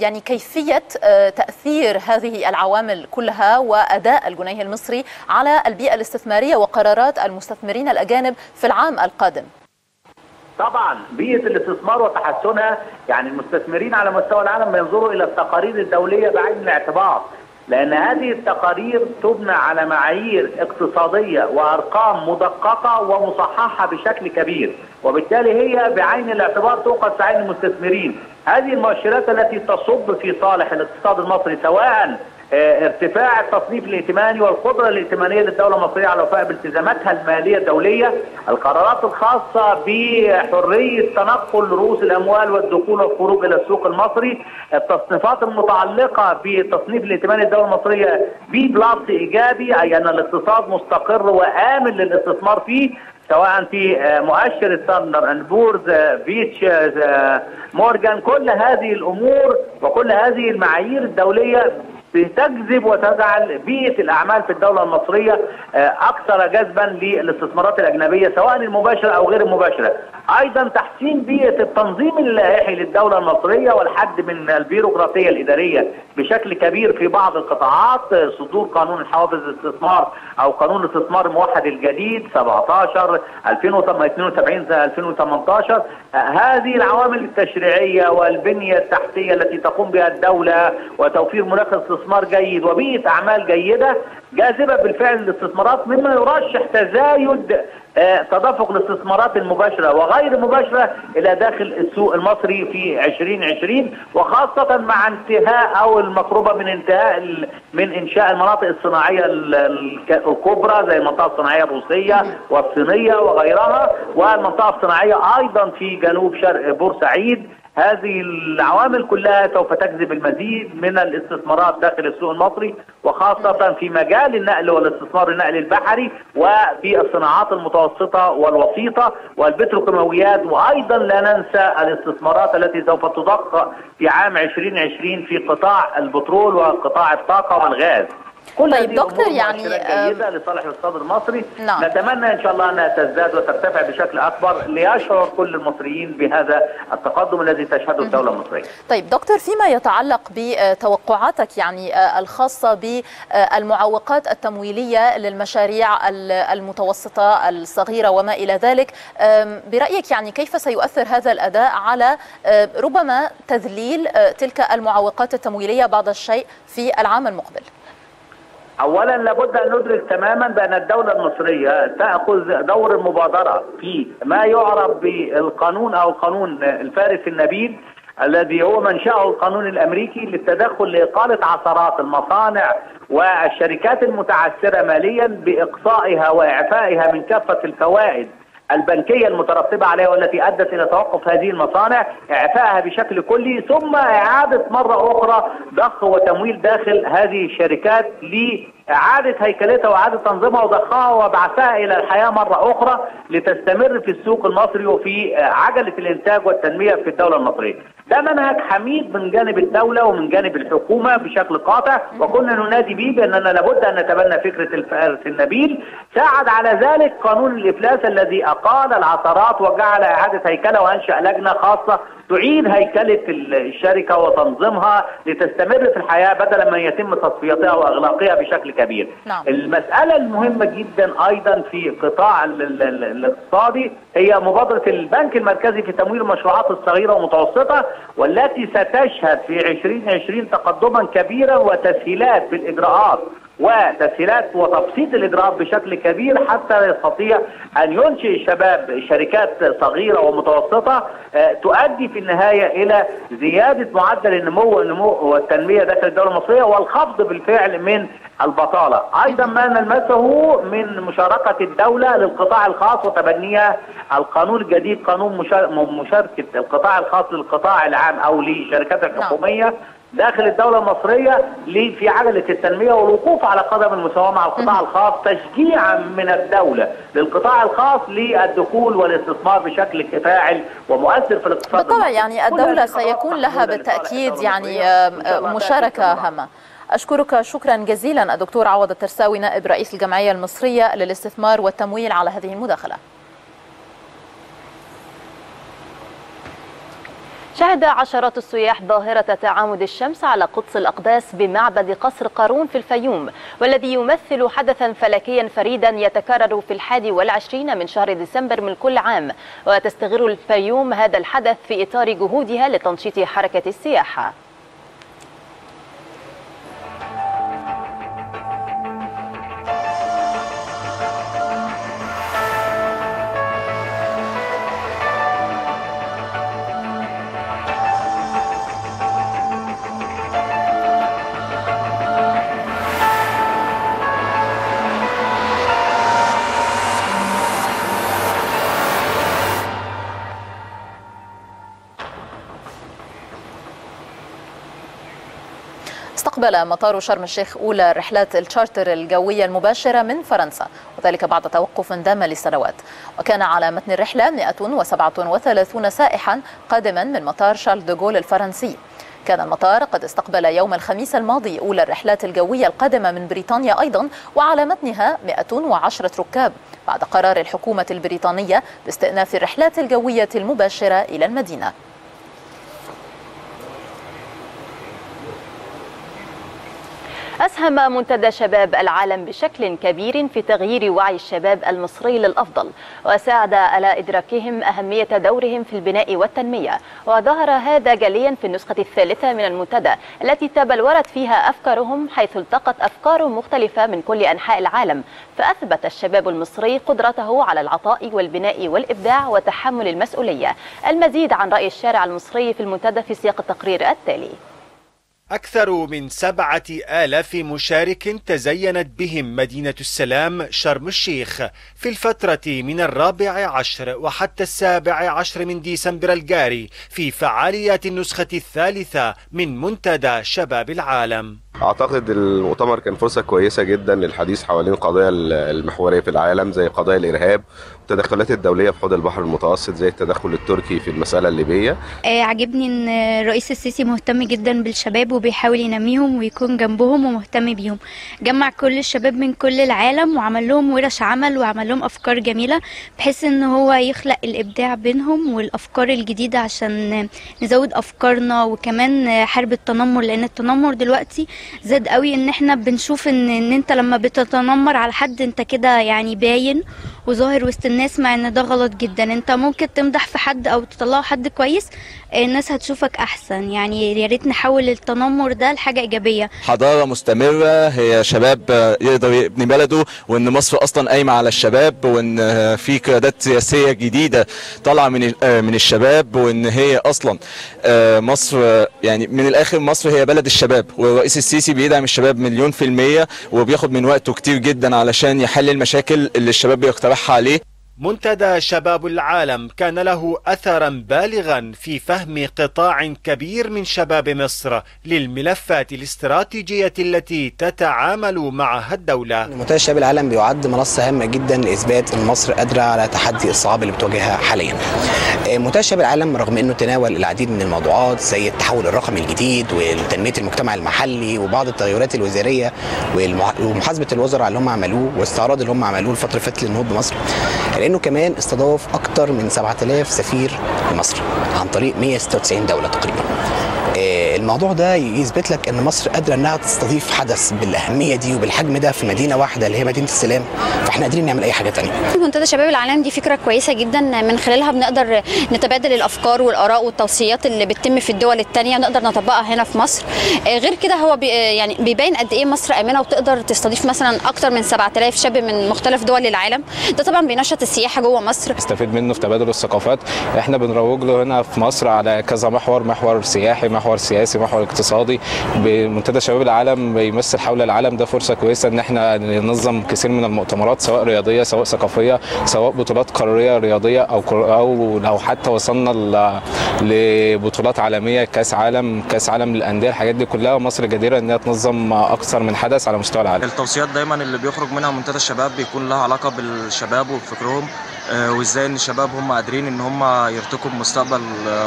يعني كيفية تأثير هذه العوامل كلها وأداء الجنيه المصري على البيئة الاستثمارية وقرارات المستثمرين الأجانب في العام القادم. طبعا بيئة الاستثمار وتحسنها، يعني المستثمرين على مستوى العالم بينظروا الى التقارير الدولية بعين الاعتبار، لان هذه التقارير تبنى على معايير اقتصادية وارقام مدققة ومصححة بشكل كبير، وبالتالي هي بعين الاعتبار توقف في عين المستثمرين. هذه المؤشرات التي تصب في صالح الاقتصاد المصري، سواء ارتفاع التصنيف الائتماني والقدرة الائتمانية للدولة المصرية على الوفاء بالتزاماتها المالية الدولية، القرارات الخاصة بحرية تنقل رؤوس الأموال والدخول والخروج إلى السوق المصري، التصنيفات المتعلقة بالتصنيف الائتماني للدولة المصرية B+ إيجابي، أي أن الاقتصاد مستقر وآمن للاستثمار فيه، سواء في مؤشر الساندر اند بورز فيتش مورجان. كل هذه الأمور وكل هذه المعايير الدولية بتجذب وتجعل بيئة الأعمال في الدولة المصرية أكثر جذبا للاستثمارات الأجنبية سواء المباشرة أو غير المباشرة. أيضا تحسين بيئة التنظيم اللائحي للدولة المصرية والحد من البيروقراطية الإدارية بشكل كبير في بعض القطاعات، صدور قانون حوافز الاستثمار أو قانون الاستثمار الموحد الجديد 17/2018. هذه العوامل التشريعية والبنية التحتية التي تقوم بها الدولة وتوفير مناخ استثمار جيد وبيئة أعمال جيدة جاذبة بالفعل للاستثمارات، مما يرشح تزايد تدفق الاستثمارات المباشرة وغير المباشرة إلى داخل السوق المصري في 2020، وخاصة مع انتهاء أو المقربة من انتهاء من إنشاء المناطق الصناعية الكبرى زي المنطقة الصناعية الروسية والصينية وغيرها، والمنطقة الصناعية أيضا في جنوب شرق بورسعيد. هذه العوامل كلها سوف تجذب المزيد من الاستثمارات داخل السوق المصري، وخاصة في مجال النقل والاستثمار النقلي البحري وفي الصناعات المتوسطة والوسيطة والبتروكيماويات، وأيضا لا ننسى الاستثمارات التي سوف تضخ في عام 2020 في قطاع البترول وقطاع الطاقة والغاز. طيب دكتور يعني جيدة لصالح الاقتصاد المصري. نعم. نتمنى ان شاء الله انها تزداد وترتفع بشكل اكبر ليشعر كل المصريين بهذا التقدم الذي تشهده الدولة المصرية. طيب دكتور فيما يتعلق بتوقعاتك يعني الخاصة بالمعوقات التمويلية للمشاريع المتوسطة الصغيرة وما الى ذلك، برأيك يعني كيف سيؤثر هذا الأداء على ربما تذليل تلك المعوقات التمويلية بعض الشيء في العام المقبل؟ أولا لابد أن ندرك تماما بأن الدولة المصرية تأخذ دور المبادرة في ما يعرف بالقانون أو قانون الفارس النبيل الذي هو منشأه القانون الأمريكي للتدخل لإقالة عثرات المصانع والشركات المتعثرة ماليا بإقصائها وإعفائها من كافة الفوائد البنكية المترتبة عليها والتي أدت إلى توقف هذه المصانع، إعفائها بشكل كلي ثم إعادة مرة أخرى ضخ وتمويل داخل هذه الشركات لإعادة هيكلتها وإعادة تنظيمها وضخها وبعثها إلى الحياة مرة أخرى لتستمر في السوق المصري وفي عجلة الإنتاج والتنمية في الدولة المصرية. ده منهج حميد من جانب الدولة ومن جانب الحكومة بشكل قاطع، وكنا ننادي به بأننا لابد أن نتبنى فكرة الفارس النبيل. ساعد على ذلك قانون الإفلاس الذي أقال العثرات وجعل إعادة هيكلة وأنشأ لجنة خاصة تعيد هيكلة الشركة وتنظيمها لتستمر في الحياة بدلا من يتم تصفيتها وإغلاقها بشكل كبير. نعم. المسألة المهمة جدا أيضا في القطاع الاقتصادي هي مبادرة البنك المركزي في تمويل المشروعات الصغيرة والمتوسطة والتي ستشهد في 2020 تقدما كبيرا وتسهيلات بالإجراءات وتسهيلات وتبسيط الإجراءات بشكل كبير حتى يستطيع أن ينشئ الشباب شركات صغيرة ومتوسطة تؤدي في النهاية إلى زيادة معدل النمو والتنمية داخل الدولة المصرية والخفض بالفعل من البطالة. أيضا ما نلمسه من مشاركة الدولة للقطاع الخاص وتبنيها القانون الجديد قانون مشاركة القطاع الخاص للقطاع العام أو للشركات الحكومية داخل الدولة المصرية في عجلة التنمية والوقوف على قدم المساواة مع القطاع الخاص تشجيعا من الدولة للقطاع الخاص للدخول والاستثمار بشكل فاعل ومؤثر في الاقتصاد. بالطبع يعني الدولة سيكون لها بالتأكيد يعني مشاركة هامة. أشكرك شكرا جزيلا الدكتور عوض الترساوي نائب رئيس الجمعية المصرية للاستثمار والتمويل على هذه المداخلة. شهد عشرات السياح ظاهرة تعامد الشمس على قدس الأقداس بمعبد قصر قارون في الفيوم، والذي يمثل حدثا فلكيا فريدا يتكرر في 21 من شهر ديسمبر من كل عام. وتستغل الفيوم هذا الحدث في إطار جهودها لتنشيط حركة السياحة. استقبل مطار شرم الشيخ أولى رحلات الشارتر الجوية المباشرة من فرنسا، وذلك بعد توقف دام لسنوات. وكان على متن الرحلة 137 سائحا قادما من مطار شارل دوغول الفرنسي. كان المطار قد استقبل يوم الخميس الماضي أولى الرحلات الجوية القادمة من بريطانيا أيضا، وعلى متنها 110 ركاب بعد قرار الحكومة البريطانية باستئناف الرحلات الجوية المباشرة إلى المدينة. أسهم منتدى شباب العالم بشكل كبير في تغيير وعي الشباب المصري للأفضل، وساعد على إدراكهم أهمية دورهم في البناء والتنمية. وظهر هذا جليا في النسخة الثالثة من المنتدى التي تبلورت فيها أفكارهم، حيث التقت أفكار مختلفة من كل أنحاء العالم. فأثبت الشباب المصري قدرته على العطاء والبناء والإبداع وتحمل المسؤولية. المزيد عن رأي الشارع المصري في المنتدى في سياق التقرير التالي. أكثر من 7000 مشارك تزينت بهم مدينة السلام شرم الشيخ في الفترة من 14 وحتى 17 من ديسمبر الجاري في فعاليات النسخة الثالثة من منتدى شباب العالم. أعتقد المؤتمر كان فرصة كويسة جدا للحديث حوالين القضايا المحورية في العالم زي قضايا الإرهاب التدخلات الدولية في حوض البحر المتوسط زي التدخل التركي في المسألة الليبية. عجبني ان الرئيس السيسي مهتم جدا بالشباب وبيحاول ينميهم ويكون جنبهم ومهتم بيهم. جمع كل الشباب من كل العالم وعمل لهم ورش عمل وعمل لهم افكار جميلة بحيث ان هو يخلق الابداع بينهم والافكار الجديدة عشان نزود افكارنا. وكمان حرب التنمر، لان التنمر دلوقتي زاد قوي، ان احنا بنشوف ان انت لما بتتنمر على حد انت كده يعني باين وظاهر وسط الناس، مع ان ده غلط جدا. انت ممكن تمدح في حد او تطلعه حد كويس، الناس هتشوفك احسن. يعني يا ريت نحول التنمر ده لحاجه ايجابيه. حضاره مستمره هي شباب يقدر يبني بلده، وان مصر اصلا قايمه على الشباب، وان في قيادات سياسيه جديده طالعه من الشباب، وان هي اصلا مصر يعني من الاخر مصر هي بلد الشباب. والرئيس السيسي بيدعم الشباب 100% وبياخد من وقته كتير جدا علشان يحل المشاكل اللي الشباب بيقترحها عليه. منتدى شباب العالم كان له أثرا بالغا في فهم قطاع كبير من شباب مصر للملفات الاستراتيجية التي تتعامل معها الدولة. منتدى شباب العالم بيعد منصة هامة جدا لإثبات أن مصر قادرة على تحدي الصعاب اللي بتواجهها حاليا. منتدى شباب العالم رغم أنه تناول العديد من الموضوعات زي التحول الرقمي الجديد وتنمية المجتمع المحلي وبعض التغيرات الوزارية ومحاسبة الوزراء اللي هم عملوه والاستعراض اللي هم عملوه لفترة فاتت للنهوض بمصر، لأنه كمان استضاف أكتر من 7000 سفير لمصر عن طريق 196 دولة تقريبا. الموضوع ده يثبت لك أن مصر قادرة أنها تستضيف حدث بالأهمية دي وبالحجم ده في مدينة واحدة اللي هي مدينة السلام، فإحنا قادرين نعمل أي حاجة تانية. منتدى شباب العالم دي فكرة كويسة جدا، من خلالها بنقدر نتبادل الأفكار والآراء والتوصيات اللي بتتم في الدول التانية، نقدر نطبقها هنا في مصر. غير كده هو يعني بيبين قد إيه مصر آمنة وتقدر تستضيف مثلا أكتر من 7000 شاب من مختلف دول العالم. ده طبعا بينشط السياحة جوه مصر. استفيد منه في تبادل الثقافات، إحنا بنروج له هنا في مصر على كذا محور، محور سياحي، محور سياسي، محور اقتصادي. بمنتدى شباب العالم بيمثل حول العالم، ده فرصه كويسه ان احنا ننظم كثير من المؤتمرات سواء رياضيه سواء ثقافيه سواء بطولات قاريه رياضيه او لو حتى وصلنا لبطولات عالميه، كاس عالم، كاس عالم للانديه، الحاجات دي كلها مصر جديره انها تنظم اكثر من حدث على مستوى العالم. التوصيات دايما اللي بيخرج منها منتدى الشباب بيكون لها علاقه بالشباب وبفكرهم، وازاي ان الشباب هم قادرين ان هم يرتقوا بمستقبل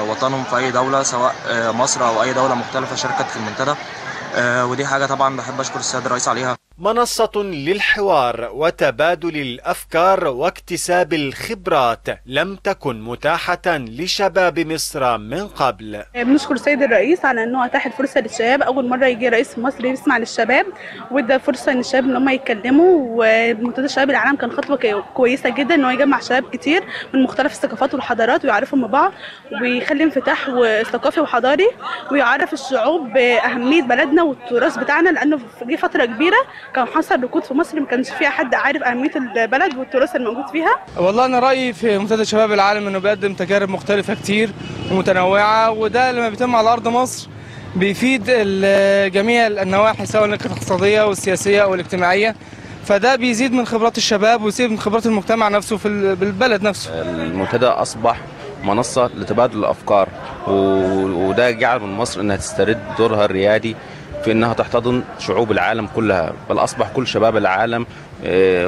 وطنهم في اي دوله سواء مصر او اي دوله مختلفه شاركت في المنتدى، ودي حاجه طبعا بحب اشكر السيد الرئيس عليها. منصه للحوار وتبادل الافكار واكتساب الخبرات لم تكن متاحه لشباب مصر من قبل. بنشكر السيد الرئيس على انه اتاح الفرصه للشباب، اول مره يجي رئيس مصر يسمع للشباب وادى فرصه ان الشباب ان هم يتكلموا. ومنتدى شباب العالم كان خطوه كويسه جدا ان هو يجمع شباب كتير من مختلف الثقافات والحضارات ويعرفهم ببعض ويخلي انفتاح ثقافي وحضاري ويعرف الشعوب باهميه بلدنا والتراث بتاعنا، لانه جه فتره كبيره كان حصل ركود في مصر ما كانش فيها حد عارف اهميه البلد والتراث الموجود فيها. والله انا رايي في منتدى شباب العالم انه بيقدم تجارب مختلفه كتير ومتنوعه، وده لما بيتم على ارض مصر بيفيد جميع النواحي سواء الاقتصاديه والسياسيه والاجتماعيه، فده بيزيد من خبرات الشباب ويزيد من خبرات المجتمع نفسه في البلد نفسه. المنتدى اصبح منصه لتبادل الافكار، وده جعل من مصر انها تسترد دورها الريادي في انها تحتضن شعوب العالم كلها، بل اصبح كل شباب العالم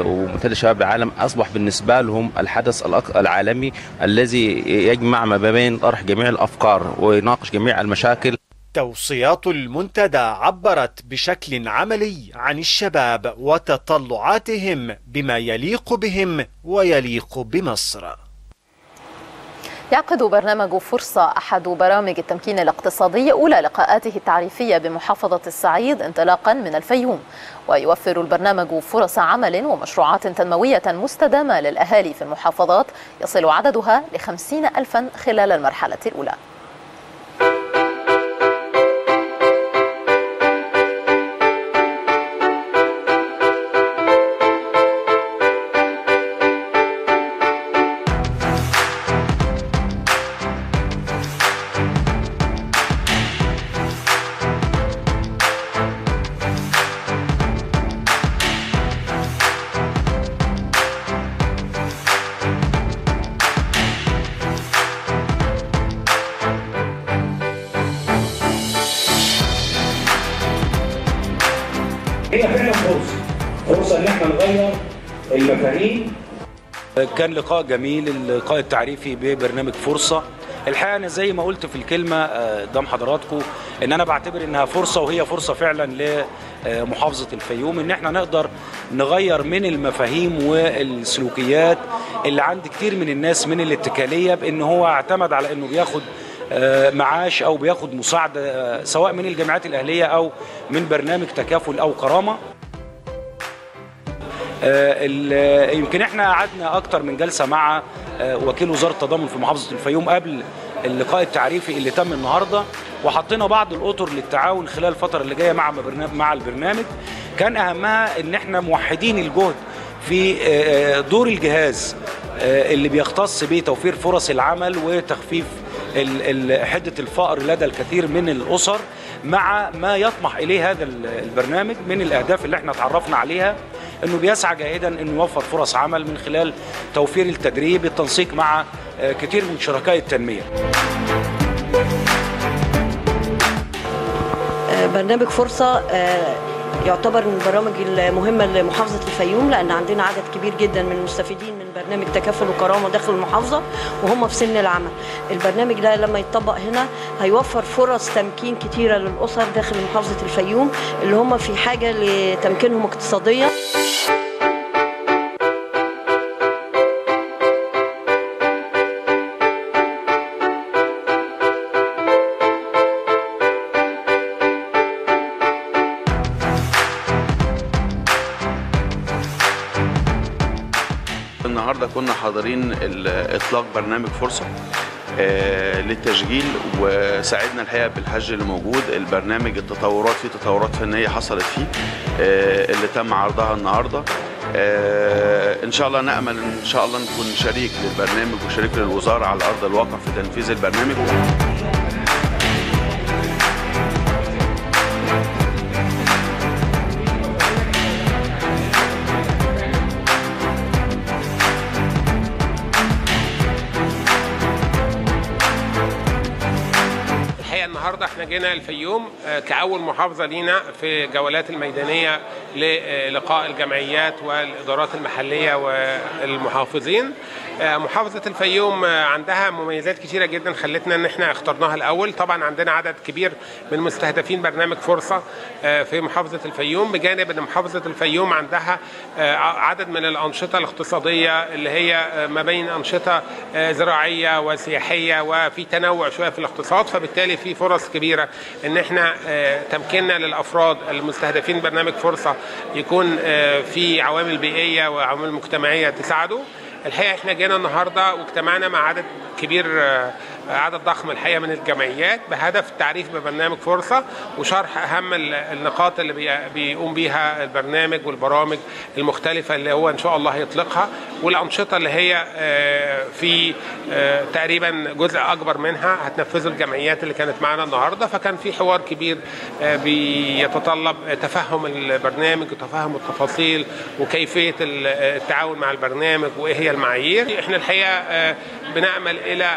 ومنتدى شباب العالم اصبح بالنسبه لهم الحدث العالمي الذي يجمع ما بين طرح جميع الافكار ويناقش جميع المشاكل. توصيات المنتدى عبرت بشكل عملي عن الشباب وتطلعاتهم بما يليق بهم ويليق بمصر. يعقد برنامج فرصة أحد برامج التمكين الاقتصادي أولى لقاءاته التعريفية بمحافظة الصعيد انطلاقا من الفيوم، ويوفر البرنامج فرص عمل ومشروعات تنموية مستدامة للأهالي في المحافظات يصل عددها ل50,000 خلال المرحلة الأولى. فرصة ان احنا نغير المفاهيم. كان لقاء جميل، اللقاء التعريفي ببرنامج فرصة. الحقيقة أنا زي ما قلت في الكلمة قدام حضراتكم إن أنا بعتبر إنها فرصة، وهي فرصة فعلا لمحافظة الفيوم إن إحنا نقدر نغير من المفاهيم والسلوكيات اللي عند كتير من الناس من الاتكالية، بإن هو اعتمد على إنه بياخد معاش أو بياخد مساعدة سواء من الجامعات الأهلية أو من برنامج تكافل أو كرامة. يمكن احنا قعدنا اكتر من جلسه مع وكيل وزاره التضامن في محافظه الفيوم قبل اللقاء التعريفي اللي تم النهارده، وحطينا بعض الاطر للتعاون خلال الفتره اللي جايه مع البرنامج، كان اهمها ان احنا موحدين الجهد في دور الجهاز اللي بيختص بتوفير فرص العمل وتخفيف حدة الفقر لدى الكثير من الأسر، مع ما يطمح إليه هذا البرنامج من الأهداف اللي احنا اتعرفنا عليها، أنه بيسعى جاهدا أنه يوفر فرص عمل من خلال توفير التدريب بالتنسيق مع كثير من شركاء التنمية. برنامج فرصة يعتبر من البرامج المهمة لمحافظة الفيوم، لأن عندنا عدد كبير جدا من المستفيدين من برنامج تكافل وكرامة داخل المحافظة وهم في سن العمل. البرنامج ده لما يتطبق هنا هيوفر فرص تمكين كتيرة للأسر داخل محافظة الفيوم اللي هم في حاجة لتمكينهم اقتصاديا. النهارده كنا حاضرين اطلاق برنامج فرصه للتشجيل، وساعدنا الحقيقه بالحج اللي موجود. البرنامج التطورات فيه تطورات فنيه حصلت فيه اللي تم عرضها النهارده. ان شاء الله نامل ان شاء الله نكون شريك للبرنامج وشريك للوزاره على ارض الواقع في تنفيذ البرنامج. النهارده احنا جينا الفيوم كأول محافظة لينا في الجولات الميدانية للقاء الجمعيات والإدارات المحلية والمحافظين. محافظة الفيوم عندها مميزات كتيرة جدا خلتنا ان احنا اخترناها الأول. طبعا عندنا عدد كبير من مستهدفين برنامج فرصة في محافظة الفيوم، بجانب ان محافظة الفيوم عندها عدد من الأنشطة الاقتصادية اللي هي ما بين أنشطة زراعية وسياحية، وفي تنوع شوية في الاقتصاد، فبالتالي في فرص كبيرة ان احنا تمكيننا للأفراد المستهدفين برنامج فرصة يكون في عوامل بيئية وعوامل مجتمعية تساعده. الحقيقة احنا جينا النهارده واجتمعنا مع عدد كبير، عدد ضخم الحقيقة من الجمعيات، بهدف التعريف ببرنامج فرصة وشرح أهم النقاط اللي بيقوم بيها البرنامج والبرامج المختلفة اللي هو إن شاء الله هيطلقها، والأنشطة اللي هي في تقريبا جزء أكبر منها هتنفذه الجمعيات اللي كانت معنا النهاردة. فكان في حوار كبير بيتطلب تفهم البرنامج وتفهم التفاصيل وكيفية التعاون مع البرنامج وإيه هي المعايير. إحنا الحقيقة بنأمل إلى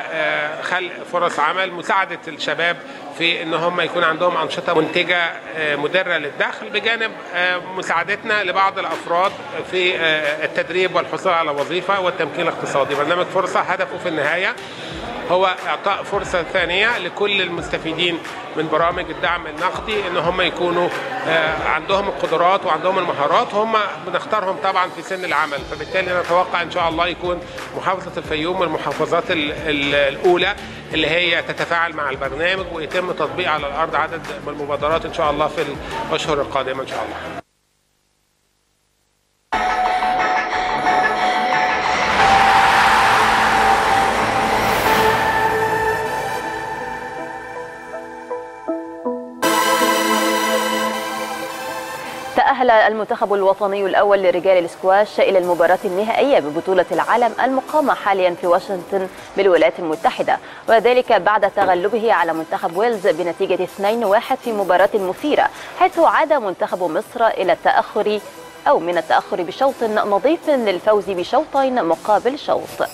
خلق فرص عمل، مساعدة الشباب في ان هم يكون عندهم انشطه منتجه مدره للدخل، بجانب مساعدتنا لبعض الافراد في التدريب والحصول على وظيفه والتمكين الاقتصادي. برنامج فرصه هدفه في النهايه هو اعطاء فرصه ثانيه لكل المستفيدين من برامج الدعم النقدي ان هم يكونوا عندهم القدرات وعندهم المهارات، هم بنختارهم طبعا في سن العمل. فبالتالي نتوقع ان شاء الله يكون محافظه الفيوم والمحافظات الاولى اللي هي تتفاعل مع البرنامج ويتم تطبيق على الأرض عدد من المبادرات إن شاء الله في الأشهر القادمة إن شاء الله. تأهل المنتخب الوطني الأول لرجال الاسكواش إلى المباراة النهائية ببطولة العالم المقامة حاليا في واشنطن بالولايات المتحدة، وذلك بعد تغلبه على منتخب ويلز بنتيجة 2-1 في مباراة مثيرة، حيث عاد منتخب مصر إلى التأخر أو من التأخر بشوط نظيف للفوز بشوطين مقابل شوط.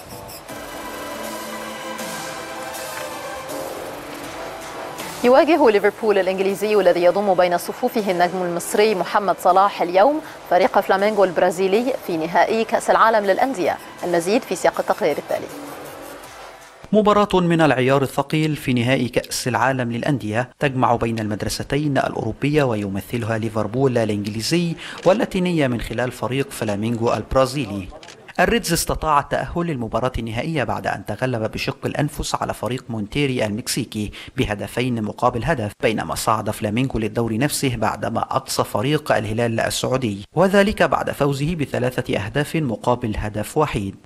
يواجه ليفربول الإنجليزي والذي يضم بين صفوفه النجم المصري محمد صلاح اليوم فريق فلامينغو البرازيلي في نهائي كأس العالم للأندية. المزيد في سياق التقرير التالي. مباراة من العيار الثقيل في نهائي كأس العالم للأندية تجمع بين المدرستين الأوروبية ويمثلها ليفربول الإنجليزي واللاتينية من خلال فريق فلامينغو البرازيلي. الريدز استطاع التأهل للمباراة النهائية بعد أن تغلب بشق الأنفس على فريق مونتيري المكسيكي بهدفين مقابل هدف، بينما صعد فلامينغو للدور نفسه بعدما أقصى فريق الهلال السعودي، وذلك بعد فوزه ب3 أهداف مقابل هدف وحيد.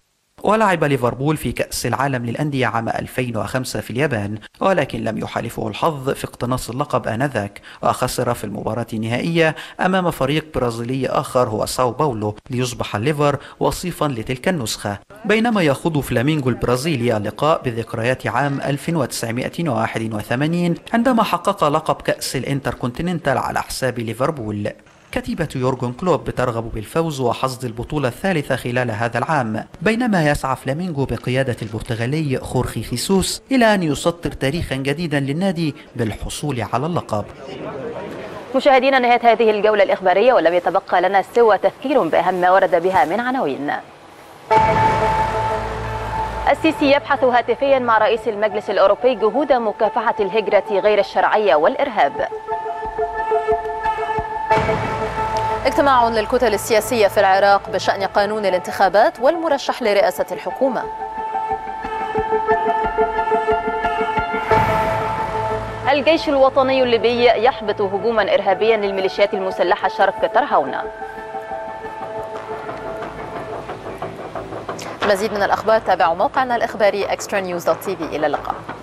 ولعب ليفربول في كأس العالم للأندية عام 2005 في اليابان، ولكن لم يحالفه الحظ في اقتناص اللقب آنذاك، وخسر في المباراة النهائية أمام فريق برازيلي آخر هو ساو باولو ليصبح الليفر وصيفا لتلك النسخة، بينما يخوض فلامينغو البرازيلي اللقاء بذكريات عام 1981 عندما حقق لقب كأس الانتركونتيننتال على حساب ليفربول. كتيبة يورغن كلوب ترغب بالفوز وحصد البطولة الثالثة خلال هذا العام، بينما يسعى فلامينغو بقيادة البرتغالي خورخي خيسوس إلى أن يسطر تاريخا جديدا للنادي بالحصول على اللقب. مشاهدينا، نهاية هذه الجولة الإخبارية، ولم يتبقى لنا سوى تذكير بأهم ما ورد بها من عناوين. السيسي يبحث هاتفيا مع رئيس المجلس الأوروبي جهود مكافحة الهجرة غير الشرعية والإرهاب. اجتماع للكتل السياسية في العراق بشأن قانون الانتخابات والمرشح لرئاسة الحكومة. الجيش الوطني الليبي يحبط هجوما إرهابيا للميليشيات المسلحة شرق طرهون. مزيد من الأخبار تابعوا موقعنا الإخباري extranews.tv. إلى اللقاء.